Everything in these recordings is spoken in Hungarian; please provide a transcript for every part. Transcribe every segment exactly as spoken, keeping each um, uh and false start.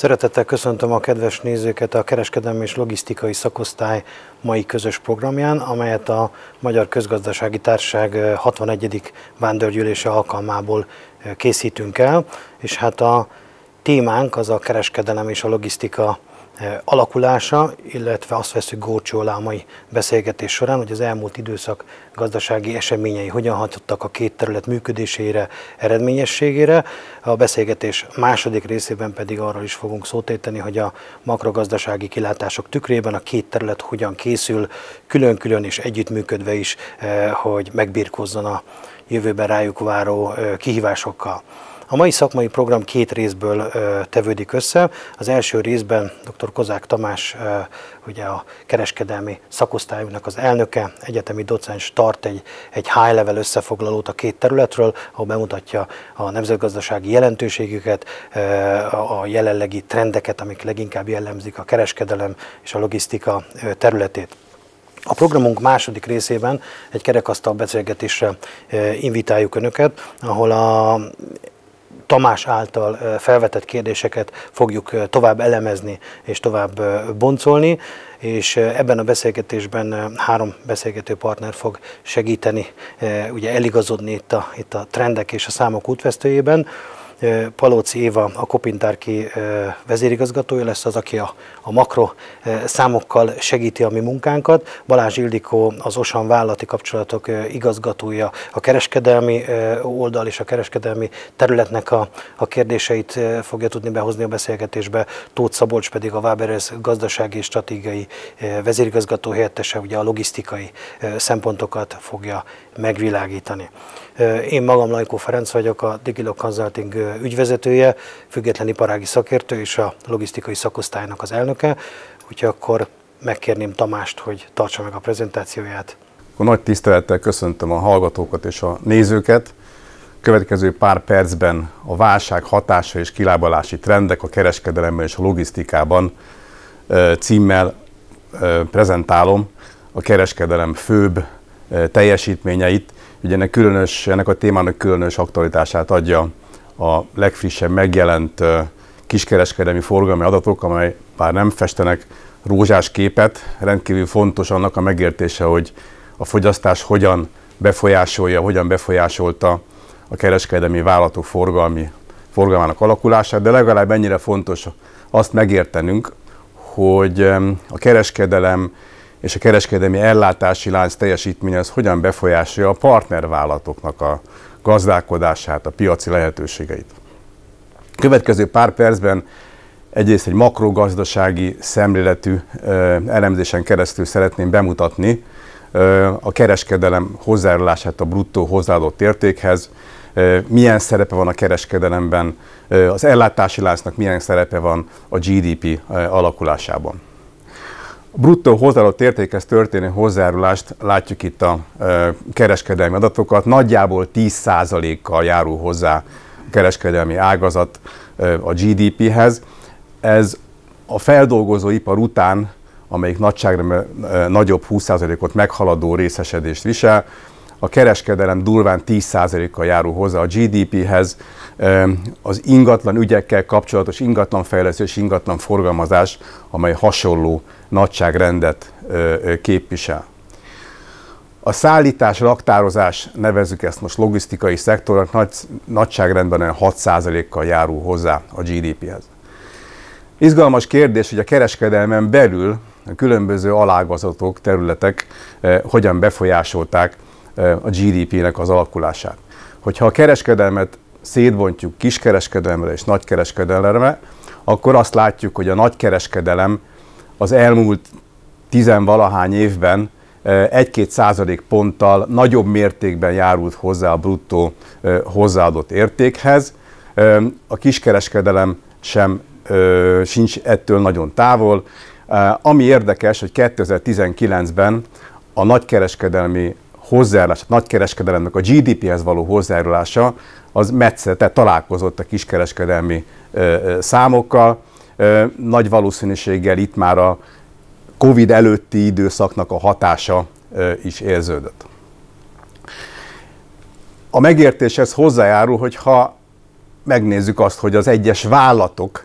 Szeretettel köszöntöm a kedves nézőket a Kereskedelmi és Logisztikai Szakosztály mai közös programján, amelyet a Magyar Közgazdasági Társaság hatvanegyedik vándorgyűlése alkalmából készítünk el, és hát a témánk az a kereskedelem és a logisztika alakulása, illetve azt veszük górcső alá a mai beszélgetés során, hogy az elmúlt időszak gazdasági eseményei hogyan hatottak a két terület működésére, eredményességére. A beszélgetés második részében pedig arról is fogunk szót ejteni, hogy a makrogazdasági kilátások tükrében a két terület hogyan készül, külön-külön és együttműködve is, hogy megbirkózzon a jövőben rájuk váró kihívásokkal. A mai szakmai program két részből tevődik össze. Az első részben dr. Kozák Tamás, ugye a kereskedelmi szakosztályunknak az elnöke, egyetemi docens tart egy, egy high-level összefoglalót a két területről, ahol bemutatja a nemzetgazdasági jelentőségüket, a jelenlegi trendeket, amik leginkább jellemzik a kereskedelem és a logisztika területét. A programunk második részében egy kerekasztal beszélgetésre invitáljuk Önöket, ahol a Tamás által felvetett kérdéseket fogjuk tovább elemezni és tovább boncolni, és ebben a beszélgetésben három beszélgető partner fog segíteni ugye eligazodni itt a, itt a trendek és a számok útvesztőjében. Palócz Éva, a Kopint-Tárki vezérigazgatója lesz az, aki a, a makro számokkal segíti a mi munkánkat. Balázs Ildikó, az Osan vállalati kapcsolatok igazgatója a kereskedelmi oldal és a kereskedelmi területnek a, a kérdéseit fogja tudni behozni a beszélgetésbe. Tóth Szabolcs pedig a Waberer's gazdasági és stratégiai vezérigazgató helyettese, ugye a logisztikai szempontokat fogja megvilágítani. Én magam Laikó Ferenc vagyok, a Digilog Consulting ügyvezetője, független iparági szakértő és a logisztikai szakosztálynak az elnöke, úgyhogy akkor megkérném Tamást, hogy tartsa meg a prezentációját. Akkor nagy tisztelettel köszöntöm a hallgatókat és a nézőket. Következő pár percben a válság hatása és kilábalási trendek a kereskedelemben és a logisztikában címmel prezentálom a kereskedelem főbb teljesítményeit. Ugye ennek, különös, ennek a témának különös aktualitását adja a legfrissebb megjelent kiskereskedelmi forgalmi adatok, amely bár nem festenek rózsás képet, rendkívül fontos annak a megértése, hogy a fogyasztás hogyan befolyásolja, hogyan befolyásolta a kereskedelmi vállalatok forgalmi, forgalmának alakulását, de legalább ennyire fontos azt megértenünk, hogy a kereskedelem és a kereskedelmi ellátási lánc teljesítménye az hogyan befolyásolja a partnervállalatoknak a gazdálkodását, a piaci lehetőségeit. Következő pár percben egyrészt egy makrogazdasági szemléletű elemzésen keresztül szeretném bemutatni a kereskedelem hozzájárulását a bruttó hozzáadott értékhez, milyen szerepe van a kereskedelemben, az ellátási láncnak milyen szerepe van a gé dé pé alakulásában. A bruttó hozzáadott értékhez történő hozzájárulást látjuk itt a kereskedelmi adatokat. Nagyjából tíz százalékkal járul hozzá a kereskedelmi ágazat a gé dé péhez. Ez a feldolgozóipar után, amelyik nagyságra nagyobb húsz százalékot meghaladó részesedést visel, a kereskedelem durván tíz százalékkal járul hozzá a gé dé péhez. Az ingatlan ügyekkel kapcsolatos ingatlanfejlesztés, ingatlan forgalmazás, amely hasonló nagyságrendet képvisel. A szállítás, raktározás, nevezzük ezt most logisztikai szektornak, nagy, nagyságrendben hat százalékkal járul hozzá a gé dé péhez. Izgalmas kérdés, hogy a kereskedelmen belül a különböző alágazatok, területek hogyan befolyásolták a gé dé pének az alakulását. Hogyha a kereskedelmet szétbontjuk kiskereskedelemre és nagykereskedelemre, akkor azt látjuk, hogy a nagykereskedelem az elmúlt tizenvalahány évben egy-két százalék ponttal nagyobb mértékben járult hozzá a bruttó hozzáadott értékhez. A kiskereskedelem sem sincs ettől nagyon távol. Ami érdekes, hogy kétezer-tizenkilencben a nagykereskedelmi hozzájárulás, a nagykereskedelemnek a gé dé péhez való hozzájárulása az metszete találkozott a kiskereskedelmi számokkal. Nagy valószínűséggel itt már a Covid előtti időszaknak a hatása is érződött. A megértéshez hozzájárul, hogyha megnézzük azt, hogy az egyes vállalatok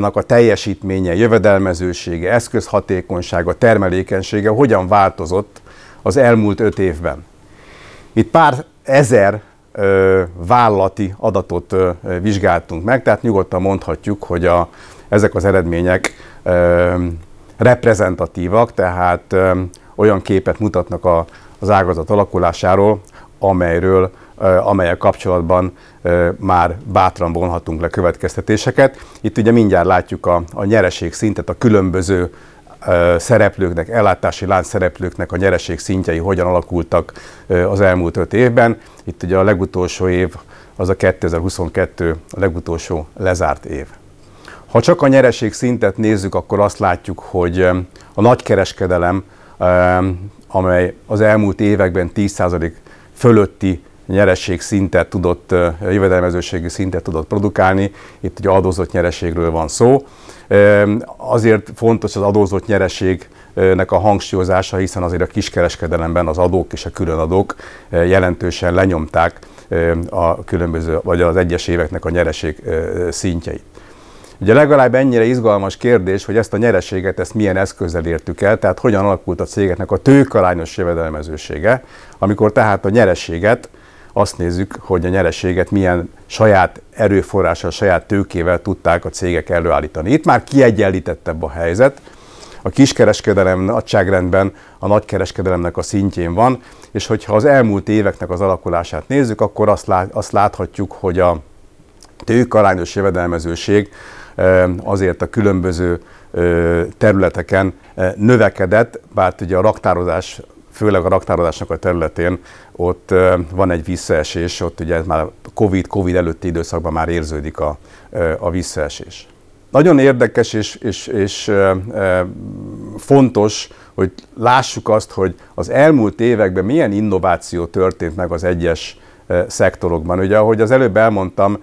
a teljesítménye, jövedelmezősége, eszközhatékonysága, termelékenysége hogyan változott az elmúlt öt évben. Itt pár ezer vállalati adatot vizsgáltunk meg, tehát nyugodtan mondhatjuk, hogy a, ezek az eredmények reprezentatívak, tehát olyan képet mutatnak a, az ágazat alakulásáról, amelyről, amelyek kapcsolatban már bátran vonhatunk le következtetéseket. Itt ugye mindjárt látjuk a, a nyereség szintet, a különböző szereplőknek, ellátási lánc szereplőknek a nyereség szintjei hogyan alakultak az elmúlt öt évben. Itt ugye a legutolsó év, az a kétezer-huszonkettő, a legutolsó lezárt év. Ha csak a nyereség szintet nézzük, akkor azt látjuk, hogy a nagykereskedelem, amely az elmúlt években tíz százalék fölötti nyereség szintet tudott, jövedelmezőségi szintet tudott produkálni, itt ugye adózott nyereségről van szó. Azért fontos az adózott nyereségnek a hangsúlyozása, hiszen azért a kiskereskedelemben az adók és a különadók jelentősen lenyomták a különböző, vagy az egyes éveknek a nyereség szintjeit. Ugye legalább ennyire izgalmas kérdés, hogy ezt a nyereséget, ezt milyen eszközzel értük el, tehát hogyan alakult a cégeknek a tőkearányos jövedelmezősége, amikor tehát a nyereséget, azt nézzük, hogy a nyereséget milyen saját erőforrással, saját tőkével tudták a cégek előállítani. Itt már kiegyenlítettebb a helyzet. A kiskereskedelem nagyságrendben a nagykereskedelemnek a szintjén van, és hogyha az elmúlt éveknek az alakulását nézzük, akkor azt, lát, azt láthatjuk, hogy a tőkearányos jövedelmezőség azért a különböző területeken növekedett, bár ugye a raktározás, főleg a raktározásnak a területén ott van egy visszaesés, ott ugye már a COVID, COVID előtti időszakban már érződik a, a visszaesés. Nagyon érdekes és, és, és fontos, hogy lássuk azt, hogy az elmúlt években milyen innováció történt meg az egyes szektorokban. Ugye ahogy az előbb elmondtam,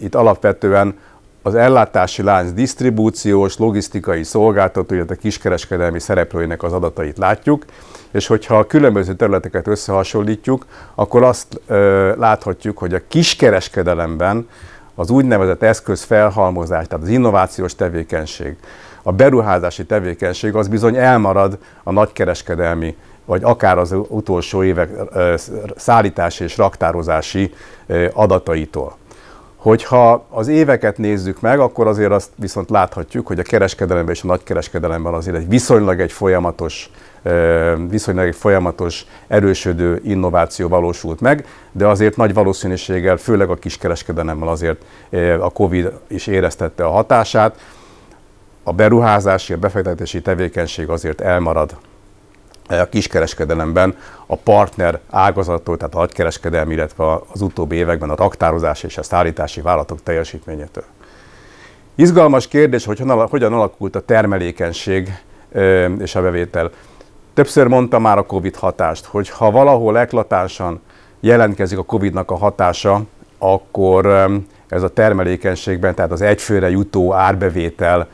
itt alapvetően az ellátási lánc disztribúciós, logisztikai szolgáltató, illetve kiskereskedelmi szereplőinek az adatait látjuk, és hogyha a különböző területeket összehasonlítjuk, akkor azt ö, láthatjuk, hogy a kiskereskedelemben az úgynevezett eszközfelhalmozás, tehát az innovációs tevékenység, a beruházási tevékenység az bizony elmarad a nagykereskedelmi, vagy akár az utolsó évek ö, szállítási és raktározási ö, adataitól. Hogyha az éveket nézzük meg, akkor azért azt viszont láthatjuk, hogy a kereskedelemben és a nagykereskedelemben azért egy viszonylag egy folyamatos, viszonylag egy folyamatos erősödő innováció valósult meg, de azért nagy valószínűséggel, főleg a kiskereskedelemmel azért a COVID is éreztette a hatását. A beruházási, a befektetési tevékenység azért elmarad a kiskereskedelemben a partner ágazattól, tehát a nagykereskedelmi, illetve az utóbbi években a raktározás és a szállítási vállalatok teljesítményétől. Izgalmas kérdés, hogy hogyan alakult a termelékenység és a bevétel. Többször mondtam már a COVID hatást, hogy ha valahol eklatánsan jelentkezik a COVID-nak a hatása, akkor ez a termelékenységben, tehát az egyfőre jutó árbevétel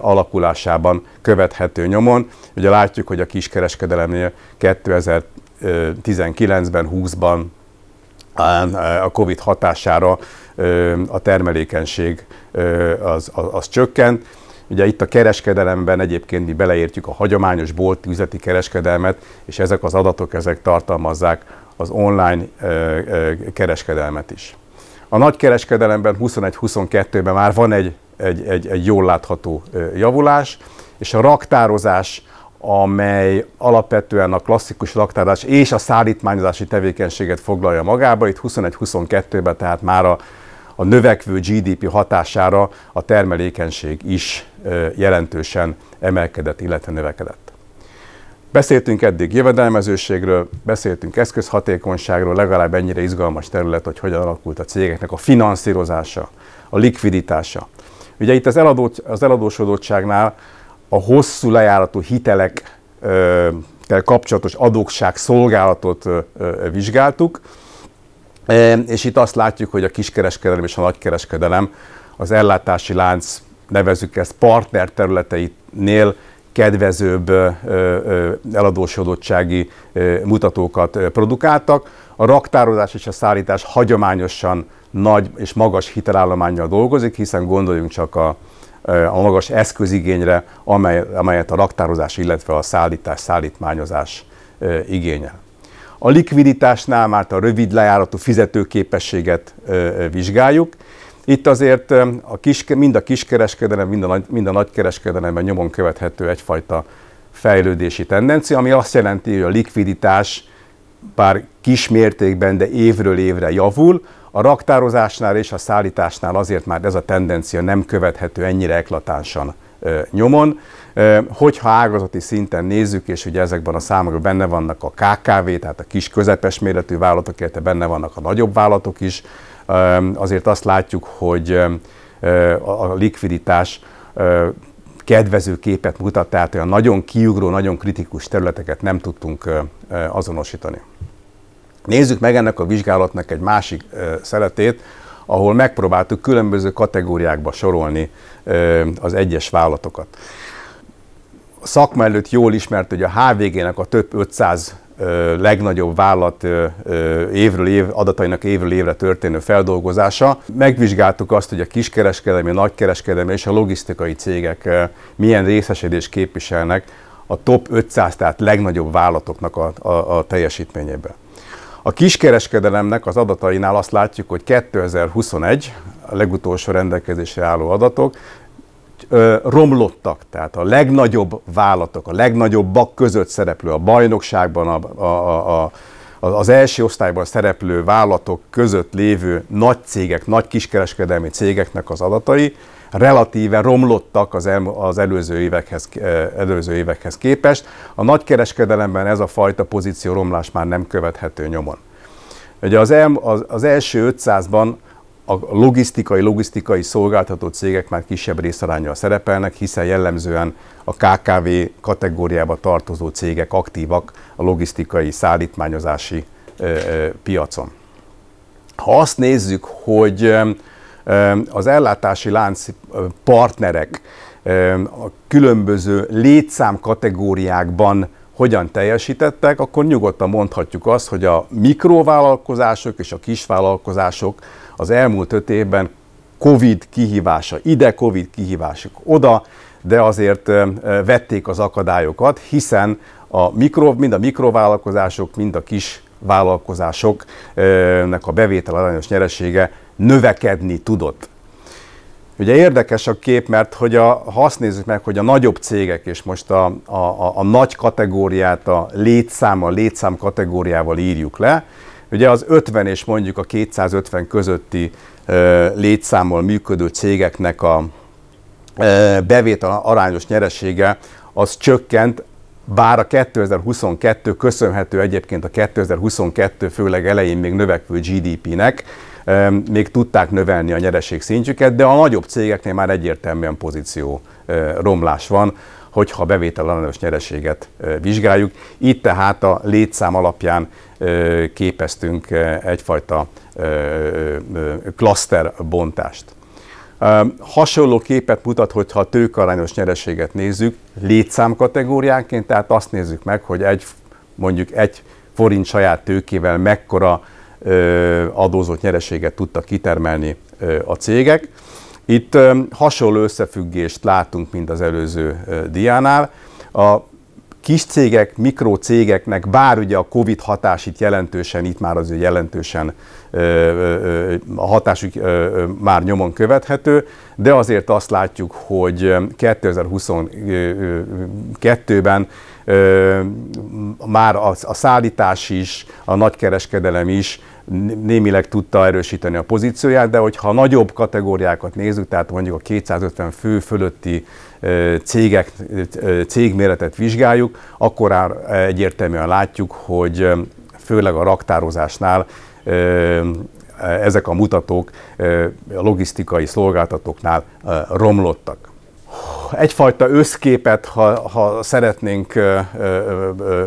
alakulásában követhető nyomon. Ugye látjuk, hogy a kiskereskedelemnél kétezer-tizenkilencben, húszban a COVID hatására a termelékenység az, az, az csökkent. Ugye itt a kereskedelemben egyébként mi beleértjük a hagyományos bolti üzleti kereskedelmet, és ezek az adatok ezek tartalmazzák az online kereskedelmet is. A nagykereskedelemben huszonegy-huszonkettőben már van egy Egy, egy, egy jól látható javulás, és a raktározás, amely alapvetően a klasszikus raktározás és a szállítmányozási tevékenységet foglalja magába, itt huszonegy-huszonkettőben tehát már a, a növekvő gé dé pé hatására a termelékenység is jelentősen emelkedett, illetve növekedett. Beszéltünk eddig jövedelmezőségről, beszéltünk eszközhatékonyságról, legalább ennyire izgalmas terület, hogy hogyan alakult a cégeknek a finanszírozása, a likviditása. Ugye itt az, eladó, az eladósodottságnál a hosszú lejáratú hitelekkel kapcsolatos adósság szolgálatot vizsgáltuk, és itt azt látjuk, hogy a kiskereskedelem és a nagykereskedelem az ellátási lánc, nevezzük ezt partner területeinél kedvezőbb eladósodottsági mutatókat produkáltak. A raktározás és a szállítás hagyományosan nagy és magas hitelállománnyal dolgozik, hiszen gondoljunk csak a, a magas eszközigényre, amely, amelyet a raktározás, illetve a szállítás, szállítmányozás igényel. A likviditásnál már a rövid lejáratú fizetőképességet vizsgáljuk. Itt azért a kis, mind a kiskereskedelem, mind a, nagy, mind a nagykereskedelemben nyomon követhető egyfajta fejlődési tendencia, ami azt jelenti, hogy a likviditás bár kis mértékben, de évről évre javul. A raktározásnál és a szállításnál azért már ez a tendencia nem követhető ennyire eklatánsan nyomon. Hogyha ágazati szinten nézzük, és ugye ezekben a számokban benne vannak a ká ká vé, tehát a kis közepes méretű vállalatok, illetve benne vannak a nagyobb vállalatok is, azért azt látjuk, hogy a likviditás kedvező képet mutat, tehát olyan nagyon kiugró, nagyon kritikus területeket nem tudtunk azonosítani. Nézzük meg ennek a vizsgálatnak egy másik szeletét, ahol megpróbáltuk különböző kategóriákba sorolni az egyes vállalatokat. A szakma előtt jól ismert, hogy a há vé gének a több ötszáz legnagyobb vállalat évről év, adatainak évről évre történő feldolgozása. Megvizsgáltuk azt, hogy a kiskereskedelmi, nagykereskedelmi és a logisztikai cégek milyen részesedést képviselnek a top ötszáz, tehát legnagyobb vállalatoknak a, a, a teljesítményében. A kiskereskedelemnek az adatainál azt látjuk, hogy kétezer-huszonegy, a legutolsó rendelkezésre álló adatok, romlottak, tehát a legnagyobb vállalatok, a legnagyobbak között szereplő, a bajnokságban, a, a, a, az első osztályban szereplő vállalatok között lévő nagy cégek, nagy kiskereskedelmi cégeknek az adatai relatíve romlottak az, el, az előző, évekhez, előző évekhez képest. A nagykereskedelemben ez a fajta pozíció romlás már nem követhető nyomon. Ugye az, el, az, az első ötszázban a logisztikai, logisztikai szolgáltató cégek már kisebb részaránnyal szerepelnek, hiszen jellemzően a ká ká vé kategóriába tartozó cégek aktívak a logisztikai szállítmányozási piacon. Ha azt nézzük, hogy az ellátási lánc partnerek a különböző létszám kategóriákban hogyan teljesítettek, akkor nyugodtan mondhatjuk azt, hogy a mikrovállalkozások és a kisvállalkozások az elmúlt öt évben Covid kihívása ide, Covid kihívások oda, de azért vették az akadályokat, hiszen a mikro, mind a mikrovállalkozások, mind a kisvállalkozásoknak a bevétel arányos nyeresége növekedni tudott. Ugye érdekes a kép, mert hogy a, ha azt nézzük meg, hogy a nagyobb cégek, és most a, a, a, a nagy kategóriát a létszám, a létszám kategóriával írjuk le, ugye az ötven és mondjuk a kétszázötven közötti ö, létszámmal működő cégeknek a ö, bevétel arányos nyeresége az csökkent, bár a kétezer-huszonkettő köszönhető egyébként a kétezer-huszonkettő főleg elején még növekvő gé dé pének, ö, még tudták növelni a nyereség szintjüket, de a nagyobb cégeknél már egyértelműen pozíció ö, romlás van, hogyha a bevétel arányos nyereséget vizsgáljuk. Itt tehát a létszám alapján képeztünk egyfajta klaszterbontást. Hasonló képet mutat, hogyha a tőkearányos nyereséget nézzük létszám kategóriánként, tehát azt nézzük meg, hogy egy, mondjuk egy forint saját tőkével mekkora adózott nyereséget tudtak kitermelni a cégek. Itt hasonló összefüggést látunk, mint az előző diánál. A kis cégek, mikrocégeknek, bár ugye a Covid hatás itt jelentősen, itt már azért jelentősen a hatásuk már nyomon követhető, de azért azt látjuk, hogy kétezer-huszonkettőben már a szállítás is, a nagykereskedelem is némileg tudta erősíteni a pozícióját, de hogyha nagyobb kategóriákat nézzük, tehát mondjuk a kétszázötven fő fölötti cégek, cégméretet vizsgáljuk, akkor egyértelműen látjuk, hogy főleg a raktározásnál ezek a mutatók a logisztikai szolgáltatóknál romlottak. egyfajta összképet, ha, ha szeretnénk ö, ö, ö,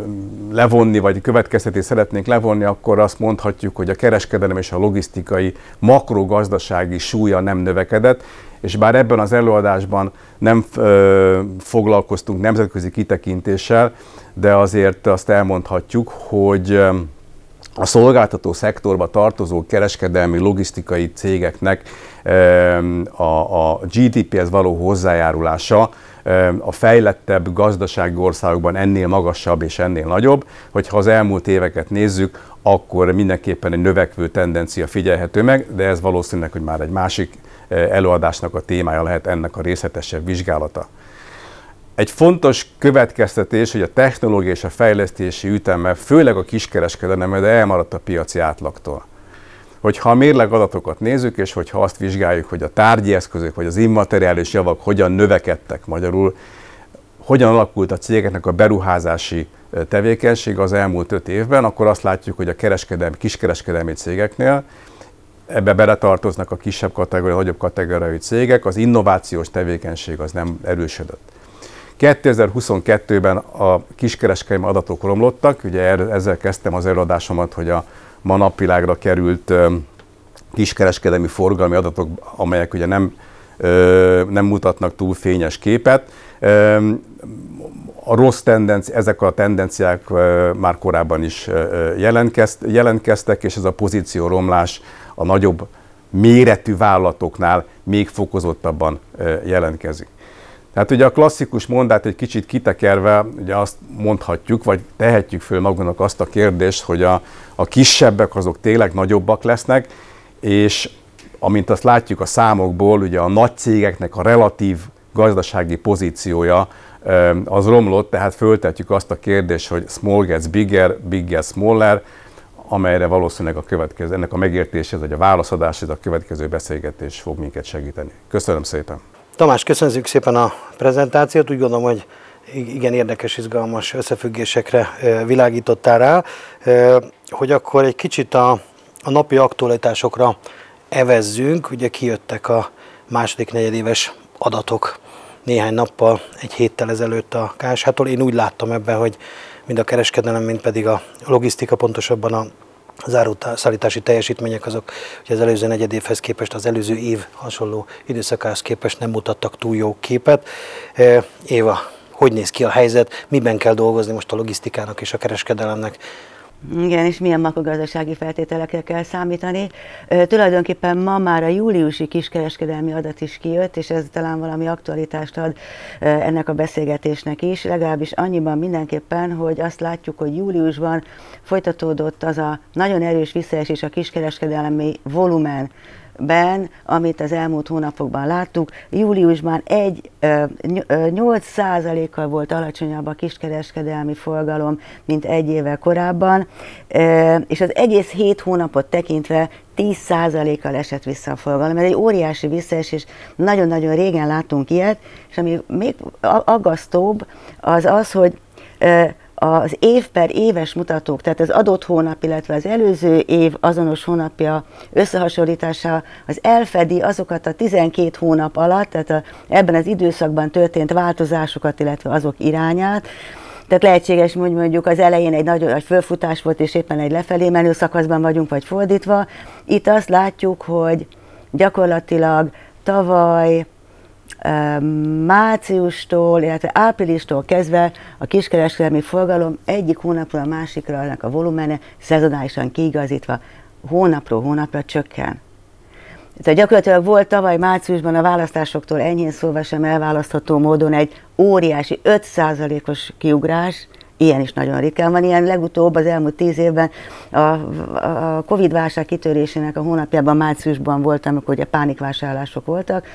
levonni, vagy következtetést szeretnénk levonni, akkor azt mondhatjuk, hogy a kereskedelem és a logisztikai makrogazdasági súlya nem növekedett, és bár ebben az előadásban nem ö, foglalkoztunk nemzetközi kitekintéssel, de azért azt elmondhatjuk, hogy a szolgáltató szektorba tartozó kereskedelmi logisztikai cégeknek a gé dé péhez való hozzájárulása a fejlettebb gazdasági országokban ennél magasabb és ennél nagyobb. Hogyha az elmúlt éveket nézzük, akkor mindenképpen egy növekvő tendencia figyelhető meg, de ez valószínűleg, hogy már egy másik előadásnak a témája lehet ennek a részletesebb vizsgálata. Egy fontos következtetés, hogy a technológia és a fejlesztési ütemmel, főleg a kiskereskedelemben, de elmaradt a piaci átlagtól. Hogyha a mérleg adatokat nézzük, és hogyha azt vizsgáljuk, hogy a tárgyi eszközök vagy az immateriális javak hogyan növekedtek, magyarul, hogyan alakult a cégeknek a beruházási tevékenység az elmúlt öt évben, akkor azt látjuk, hogy a kereskedelmi, kiskereskedelmi cégeknél, ebbe beletartoznak a kisebb kategóriai, nagyobb kategóriai cégek, az innovációs tevékenység az nem erősödött. kétezer-huszonkettőben a kiskereskedelmi adatok romlottak, ugye ezzel kezdtem az előadásomat, hogy a ma napvilágra került kiskereskedelmi forgalmi adatok, amelyek ugye nem, nem mutatnak túl fényes képet. A rossz tendenci, ezek a tendenciák már korábban is jelentkeztek, és ez a pozícióromlás a nagyobb méretű vállalatoknál még fokozottabban jelentkezik. Tehát ugye a klasszikus mondát egy kicsit kitekerve, ugye azt mondhatjuk, vagy tehetjük föl magunknak azt a kérdést, hogy a, a kisebbek azok tényleg nagyobbak lesznek, és amint azt látjuk a számokból, ugye a nagy cégeknek a relatív gazdasági pozíciója az romlott, tehát föltetjük azt a kérdést, hogy small gets bigger, big gets smaller, amelyre valószínűleg a következő, ennek a megértése, vagy a válaszadás, ez a következő beszélgetés fog minket segíteni. Köszönöm szépen! Tamás, köszönjük szépen a prezentációt. Úgy gondolom, hogy igen érdekes, izgalmas összefüggésekre világítottál rá, hogy akkor egy kicsit a, a napi aktualitásokra evezzünk. Ugye kijöttek a második negyedéves adatok néhány nappal, egy héttel ezelőtt a ká es hától. Én úgy láttam ebben, hogy mind a kereskedelem, mind pedig a logisztika, pontosabban a az áruszállítási teljesítmények azok, hogy az előző negyed évhez képest, az előző év hasonló időszakához képest nem mutattak túl jó képet. Éva, hogy néz ki a helyzet, miben kell dolgozni most a logisztikának és a kereskedelemnek? Igen, és milyen makrogazdasági feltételekre kell számítani. Ö, tulajdonképpen ma már a júliusi kiskereskedelmi adat is kijött, és ez talán valami aktualitást ad ö, ennek a beszélgetésnek is, legalábbis annyiban mindenképpen, hogy azt látjuk, hogy júliusban folytatódott az a nagyon erős visszaesés a kiskereskedelmi volumen, ben, amit az elmúlt hónapokban láttuk. Júliusban nyolc százalékkal volt alacsonyabb a kiskereskedelmi forgalom, mint egy évvel korábban, és az egész hét hónapot tekintve tíz százalékkal esett vissza a forgalom. Ez egy óriási visszaesés, nagyon-nagyon régen láttunk ilyet, és ami még aggasztóbb, az az, hogy az év per éves mutatók, tehát az adott hónap, illetve az előző év azonos hónapja összehasonlítása, az elfedi azokat a tizenkét hónap alatt, tehát a, ebben az időszakban történt változásokat, illetve azok irányát. Tehát lehetséges, hogy mondjuk az elején egy nagy egy fölfutás volt, és éppen egy lefelé menő szakaszban vagyunk, vagy fordítva. Itt azt látjuk, hogy gyakorlatilag tavaly márciustól, illetve áprilistól kezdve a kiskereskedelmi forgalom egyik hónapról a másikra annak a volumene szezonálisan kiigazítva hónapról hónapra csökken. Tehát gyakorlatilag volt tavaly márciusban a választásoktól enyhén szólva sem elválasztható módon egy óriási öt százalékos kiugrás, ilyen is nagyon ritkán van, ilyen legutóbb az elmúlt tíz évben a, a Covid-válság kitörésének a hónapjában márciusban volt, amikor ugye pánikvásárlások voltak.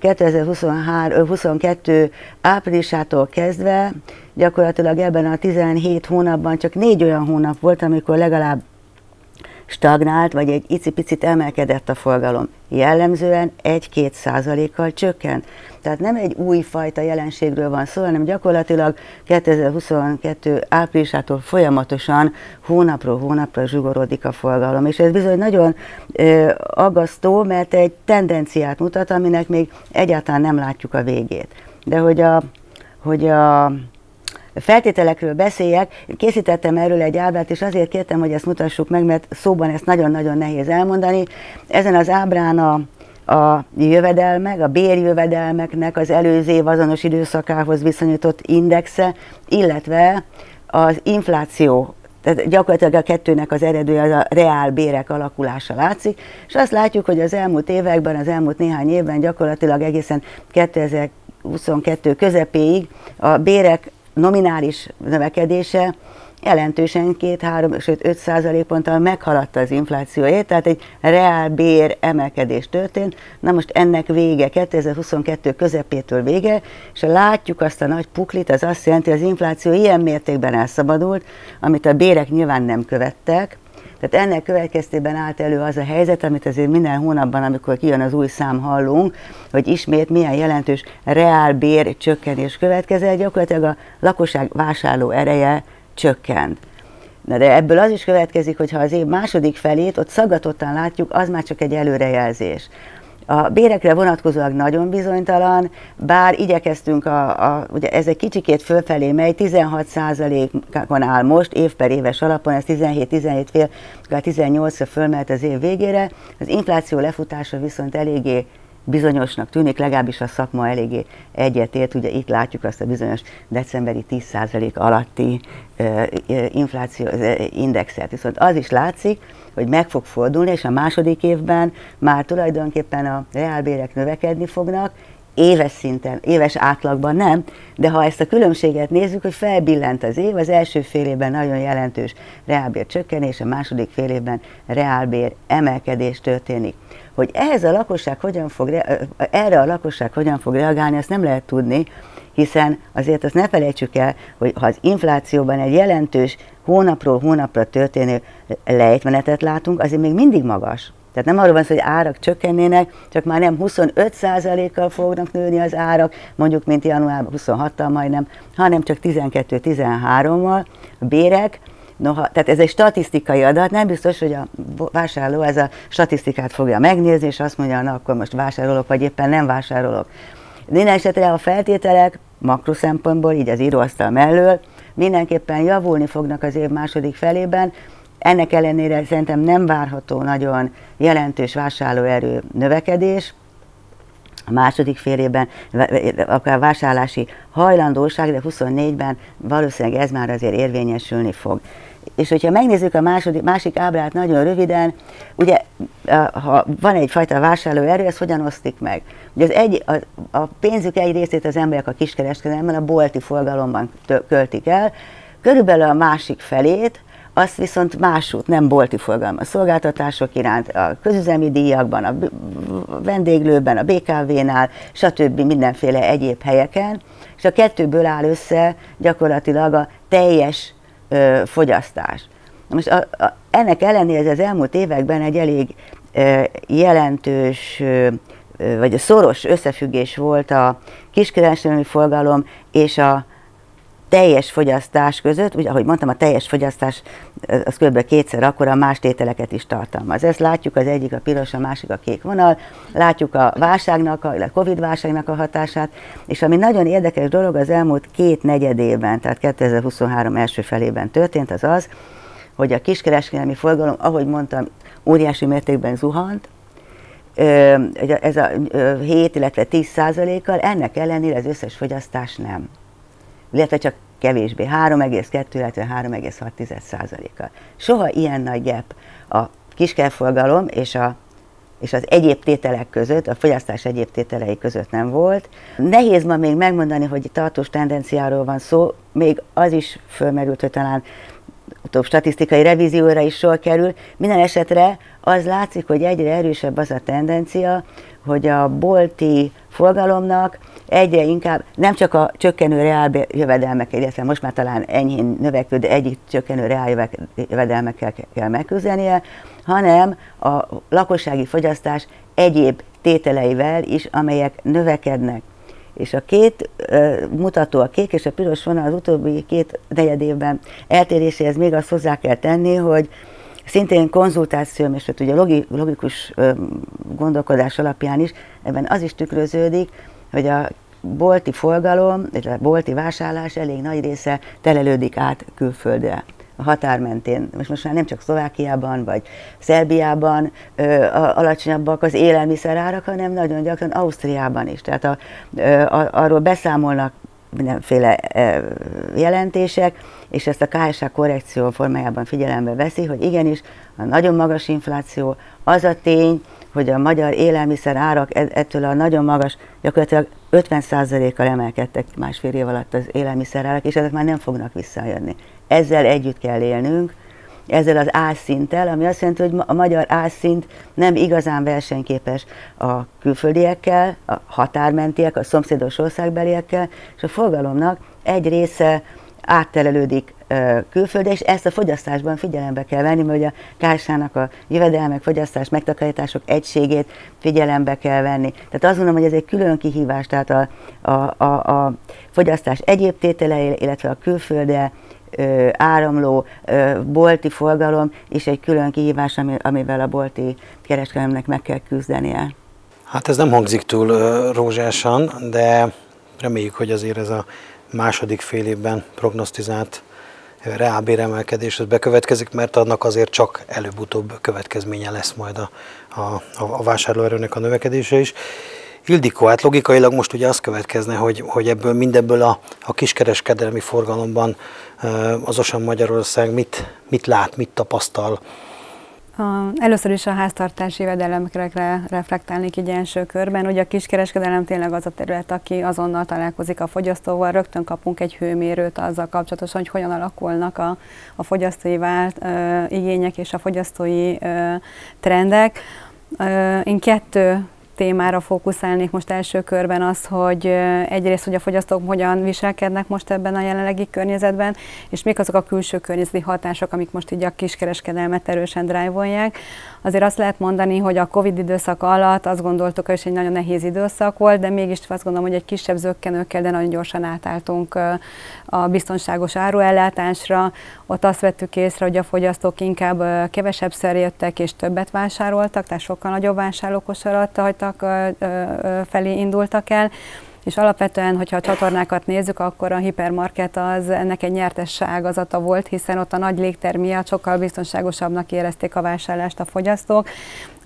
kétezer-huszonkettő áprilisától kezdve gyakorlatilag ebben a tizenhét hónapban csak négy olyan hónap volt, amikor legalább stagnált, vagy egy icipicit emelkedett a forgalom. Jellemzően egy-két százalékkal csökken. Tehát nem egy újfajta jelenségről van szó, hanem gyakorlatilag kétezer-huszonkettő áprilisától folyamatosan hónapról hónapra zsugorodik a forgalom. És ez bizony nagyon ö, aggasztó, mert egy tendenciát mutat, aminek még egyáltalán nem látjuk a végét. de hogy a, hogy a feltételekről beszéljek, készítettem erről egy ábrát, és azért kértem, hogy ezt mutassuk meg, mert szóban ezt nagyon-nagyon nehéz elmondani. Ezen az ábrán a a jövedelmek, a bérjövedelmeknek az előző év azonos időszakához viszonyított indexe, illetve az infláció, tehát gyakorlatilag a kettőnek az eredője az a reál bérek alakulása látszik, és azt látjuk, hogy az elmúlt években, az elmúlt néhány évben gyakorlatilag egészen kétezer-huszonkettő közepéig a bérek nominális növekedése jelentősen két, három, sőt öt százalékponttal meghaladta az inflációját, tehát egy reál bér emelkedés történt. Na most ennek vége, kétezer-huszonkettő közepétől vége, és látjuk azt a nagy puklit, az azt jelenti, hogy az infláció ilyen mértékben elszabadult, amit a bérek nyilván nem követtek. Tehát ennek következtében állt elő az a helyzet, amit azért minden hónapban, amikor kijön az új szám, hallunk, hogy ismét milyen jelentős reálbér csökkenés következett, gyakorlatilag a lakosság vásárló ereje csökkent. Na de ebből az is következik, hogy ha az év második felét ott szaggatottan látjuk, az már csak egy előrejelzés. A bérekre vonatkozólag nagyon bizonytalan, bár igyekeztünk, a, a, ugye ez egy kicsikét fölfelé megy, tizenhat százalékon áll most, év per éves alapon, ez tizenhét, tizenhét fél, tizennyolcra fölmehet az év végére. Az infláció lefutása viszont eléggé bizonyosnak tűnik, legalábbis a szakma eléggé egyetért, ugye itt látjuk azt a bizonyos decemberi tíz százalék alatti uh, infláció uh, indexet, viszont az is látszik, hogy meg fog fordulni, és a második évben már tulajdonképpen a reálbérek növekedni fognak, éves szinten, éves átlagban nem, de ha ezt a különbséget nézzük, hogy felbillent az év, az első fél évben nagyon jelentős reálbér csökkenés, a második fél évben reálbér emelkedés történik. Hogy ehhez a lakosság hogyan fog, erre a lakosság hogyan fog reagálni, azt nem lehet tudni, hiszen azért azt ne felejtsük el, hogy ha az inflációban egy jelentős hónapról hónapra történő lejtmenetet látunk, azért még mindig magas. Tehát nem arról van szó, hogy árak csökkennének, csak már nem huszonöt százalékkal fognak nőni az árak, mondjuk mint januárban huszonhattal majdnem, hanem csak tizenkettő-tizenhárommal a bérek. Noha, tehát ez egy statisztikai adat, nem biztos, hogy a vásárló ez a statisztikát fogja megnézni, és azt mondja, na akkor most vásárolok, vagy éppen nem vásárolok. Minden esetre a feltételek makro szempontból, így az íróasztal mellől mindenképpen javulni fognak az év második felében. Ennek ellenére szerintem nem várható nagyon jelentős vásárlóerő növekedés. A második fél évben akár vásárlási hajlandóság, de huszonnégyben valószínűleg ez már azért érvényesülni fog. És hogyha megnézzük a második, másik ábrát nagyon röviden, ugye ha van egyfajta vásárlóerő, ez hogyan osztik meg? Ugye az egy, a, a pénzük egy részét az emberek a kiskereskedelemben, a bolti forgalomban költik el, körülbelül a másik felét, azt viszont másút, nem bolti forgalma, a szolgáltatások iránt, a közüzemi díjakban, a vendéglőben, a bé ká vé-nál, stb. Mindenféle egyéb helyeken, és a kettőből áll össze gyakorlatilag a teljes ö, fogyasztás. Most a, a, ennek ellenére az elmúlt években egy elég ö, jelentős, ö, vagy szoros összefüggés volt a kiskereskedelmi forgalom és a teljes fogyasztás között, ugye, ahogy mondtam, a teljes fogyasztás az kb. Kétszer akkora, más tételeket is tartalmaz. Ezt látjuk, az egyik a piros, a másik a kék vonal, látjuk a válságnak, a Covid-válságnak a hatását, és ami nagyon érdekes dolog az elmúlt két negyedében, tehát kétezer-huszonhárom első felében történt, az az, hogy a kiskereskedelmi forgalom, ahogy mondtam, óriási mértékben zuhant, ez a hét, illetve tíz százalékkal, ennek ellenére az összes fogyasztás nem. Illetve csak kevésbé, három egész kettő, illetve három egész hat százalékkal. Soha ilyen nagy gap a kiskerforgalom és, a, és az egyéb tételek között, a fogyasztás egyéb tételei között nem volt. Nehéz ma még megmondani, hogy tartós tendenciáról van szó, még az is fölmerült, hogy talán utóbb statisztikai revízióra is sor kerül. Minden esetre az látszik, hogy egyre erősebb az a tendencia, hogy a bolti forgalomnak egyre inkább nem csak a csökkenő reáljövedelmek, illetve most már talán enyhén növekvő, de egyik csökkenő reáljövedelmekkel kell megküzdenie, hanem a lakossági fogyasztás egyéb tételeivel is, amelyek növekednek. És a két uh, mutató, a kék és a piros vonal az utóbbi két negyed évben eltéréséhez még azt hozzá kell tenni, hogy szintén konzultációm, és ugye logikus gondolkodás alapján is, ebben az is tükröződik, hogy a bolti forgalom, illetve bolti vásárlás elég nagy része terelődik át külföldre, a határ mentén. Most, most már nem csak Szlovákiában vagy Szerbiában ö, a, alacsonyabbak az élelmiszerárak, hanem nagyon gyakran Ausztriában is. Tehát a, ö, a, arról beszámolnak mindenféle ö, jelentések, és ezt a ká es há korrekció formájában figyelembe veszi, hogy igenis a nagyon magas infláció az a tény, hogy a magyar élelmiszerárak ettől a nagyon magas, gyakorlatilag ötven százalékkal emelkedtek másfél év alatt az élelmiszerárak, és ezek már nem fognak visszajönni. Ezzel együtt kell élnünk, ezzel az álszinttel, ami azt jelenti, hogy a magyar álszint nem igazán versenyképes a külföldiekkel, a határmentiek, a szomszédos országbeliekkel, és a forgalomnak egy része átterelődik külföldre, és ezt a fogyasztásban figyelembe kell venni, mert ugye a ká es há-nak a jövedelmek, fogyasztás, megtakarítások egységét figyelembe kell venni. Tehát azt gondolom, hogy ez egy külön kihívás, tehát a, a, a, a fogyasztás egyéb tétele, illetve a külföldre ö, áramló ö, bolti forgalom is egy külön kihívás, amivel a bolti kereskedelemnek meg kell küzdenie. Hát ez nem hangzik túl rózsásan, de reméljük, hogy azért ez a második fél évben prognosztizált reálbéremelkedés az bekövetkezik, mert annak azért csak előbb-utóbb következménye lesz majd a, a, a vásárlóerőnek a növekedése is. Ildikó, hát logikailag most ugye az következne, hogy, hogy ebből mindebből a, a kiskereskedelmi forgalomban az Osan Magyarország mit, mit lát, mit tapasztal? Először is a háztartási jövedelemekre reflektálnék így első körben. Ugye a kiskereskedelem tényleg az a terület, aki azonnal találkozik a fogyasztóval, rögtön kapunk egy hőmérőt azzal kapcsolatosan, hogy hogyan alakulnak a, a fogyasztói vált, ö, igények és a fogyasztói ö, trendek. Ö, én kettő témára fókuszálnék most első körben, az, hogy egyrészt, hogy a fogyasztók hogyan viselkednek most ebben a jelenlegi környezetben, és mik azok a külső környezeti hatások, amik most így a kiskereskedelmet erősen drive-olják. Azért azt lehet mondani, hogy a Covid időszak alatt azt gondoltuk, hogy egy nagyon nehéz időszak volt, de mégis azt gondolom, hogy egy kisebb zökkenőkkel, de nagyon gyorsan átálltunk a biztonságos áruellátásra. Ott azt vettük észre, hogy a fogyasztók inkább kevesebbszer jöttek és többet vásároltak, tehát sokkal nagyobb vásárlókosarat felé indultak el, és alapvetően, hogyha a csatornákat nézzük, akkor a hipermarket az ennek egy nyertes ágazata volt, hiszen ott a nagy légtér miatt sokkal biztonságosabbnak érezték a vásárlást a fogyasztók.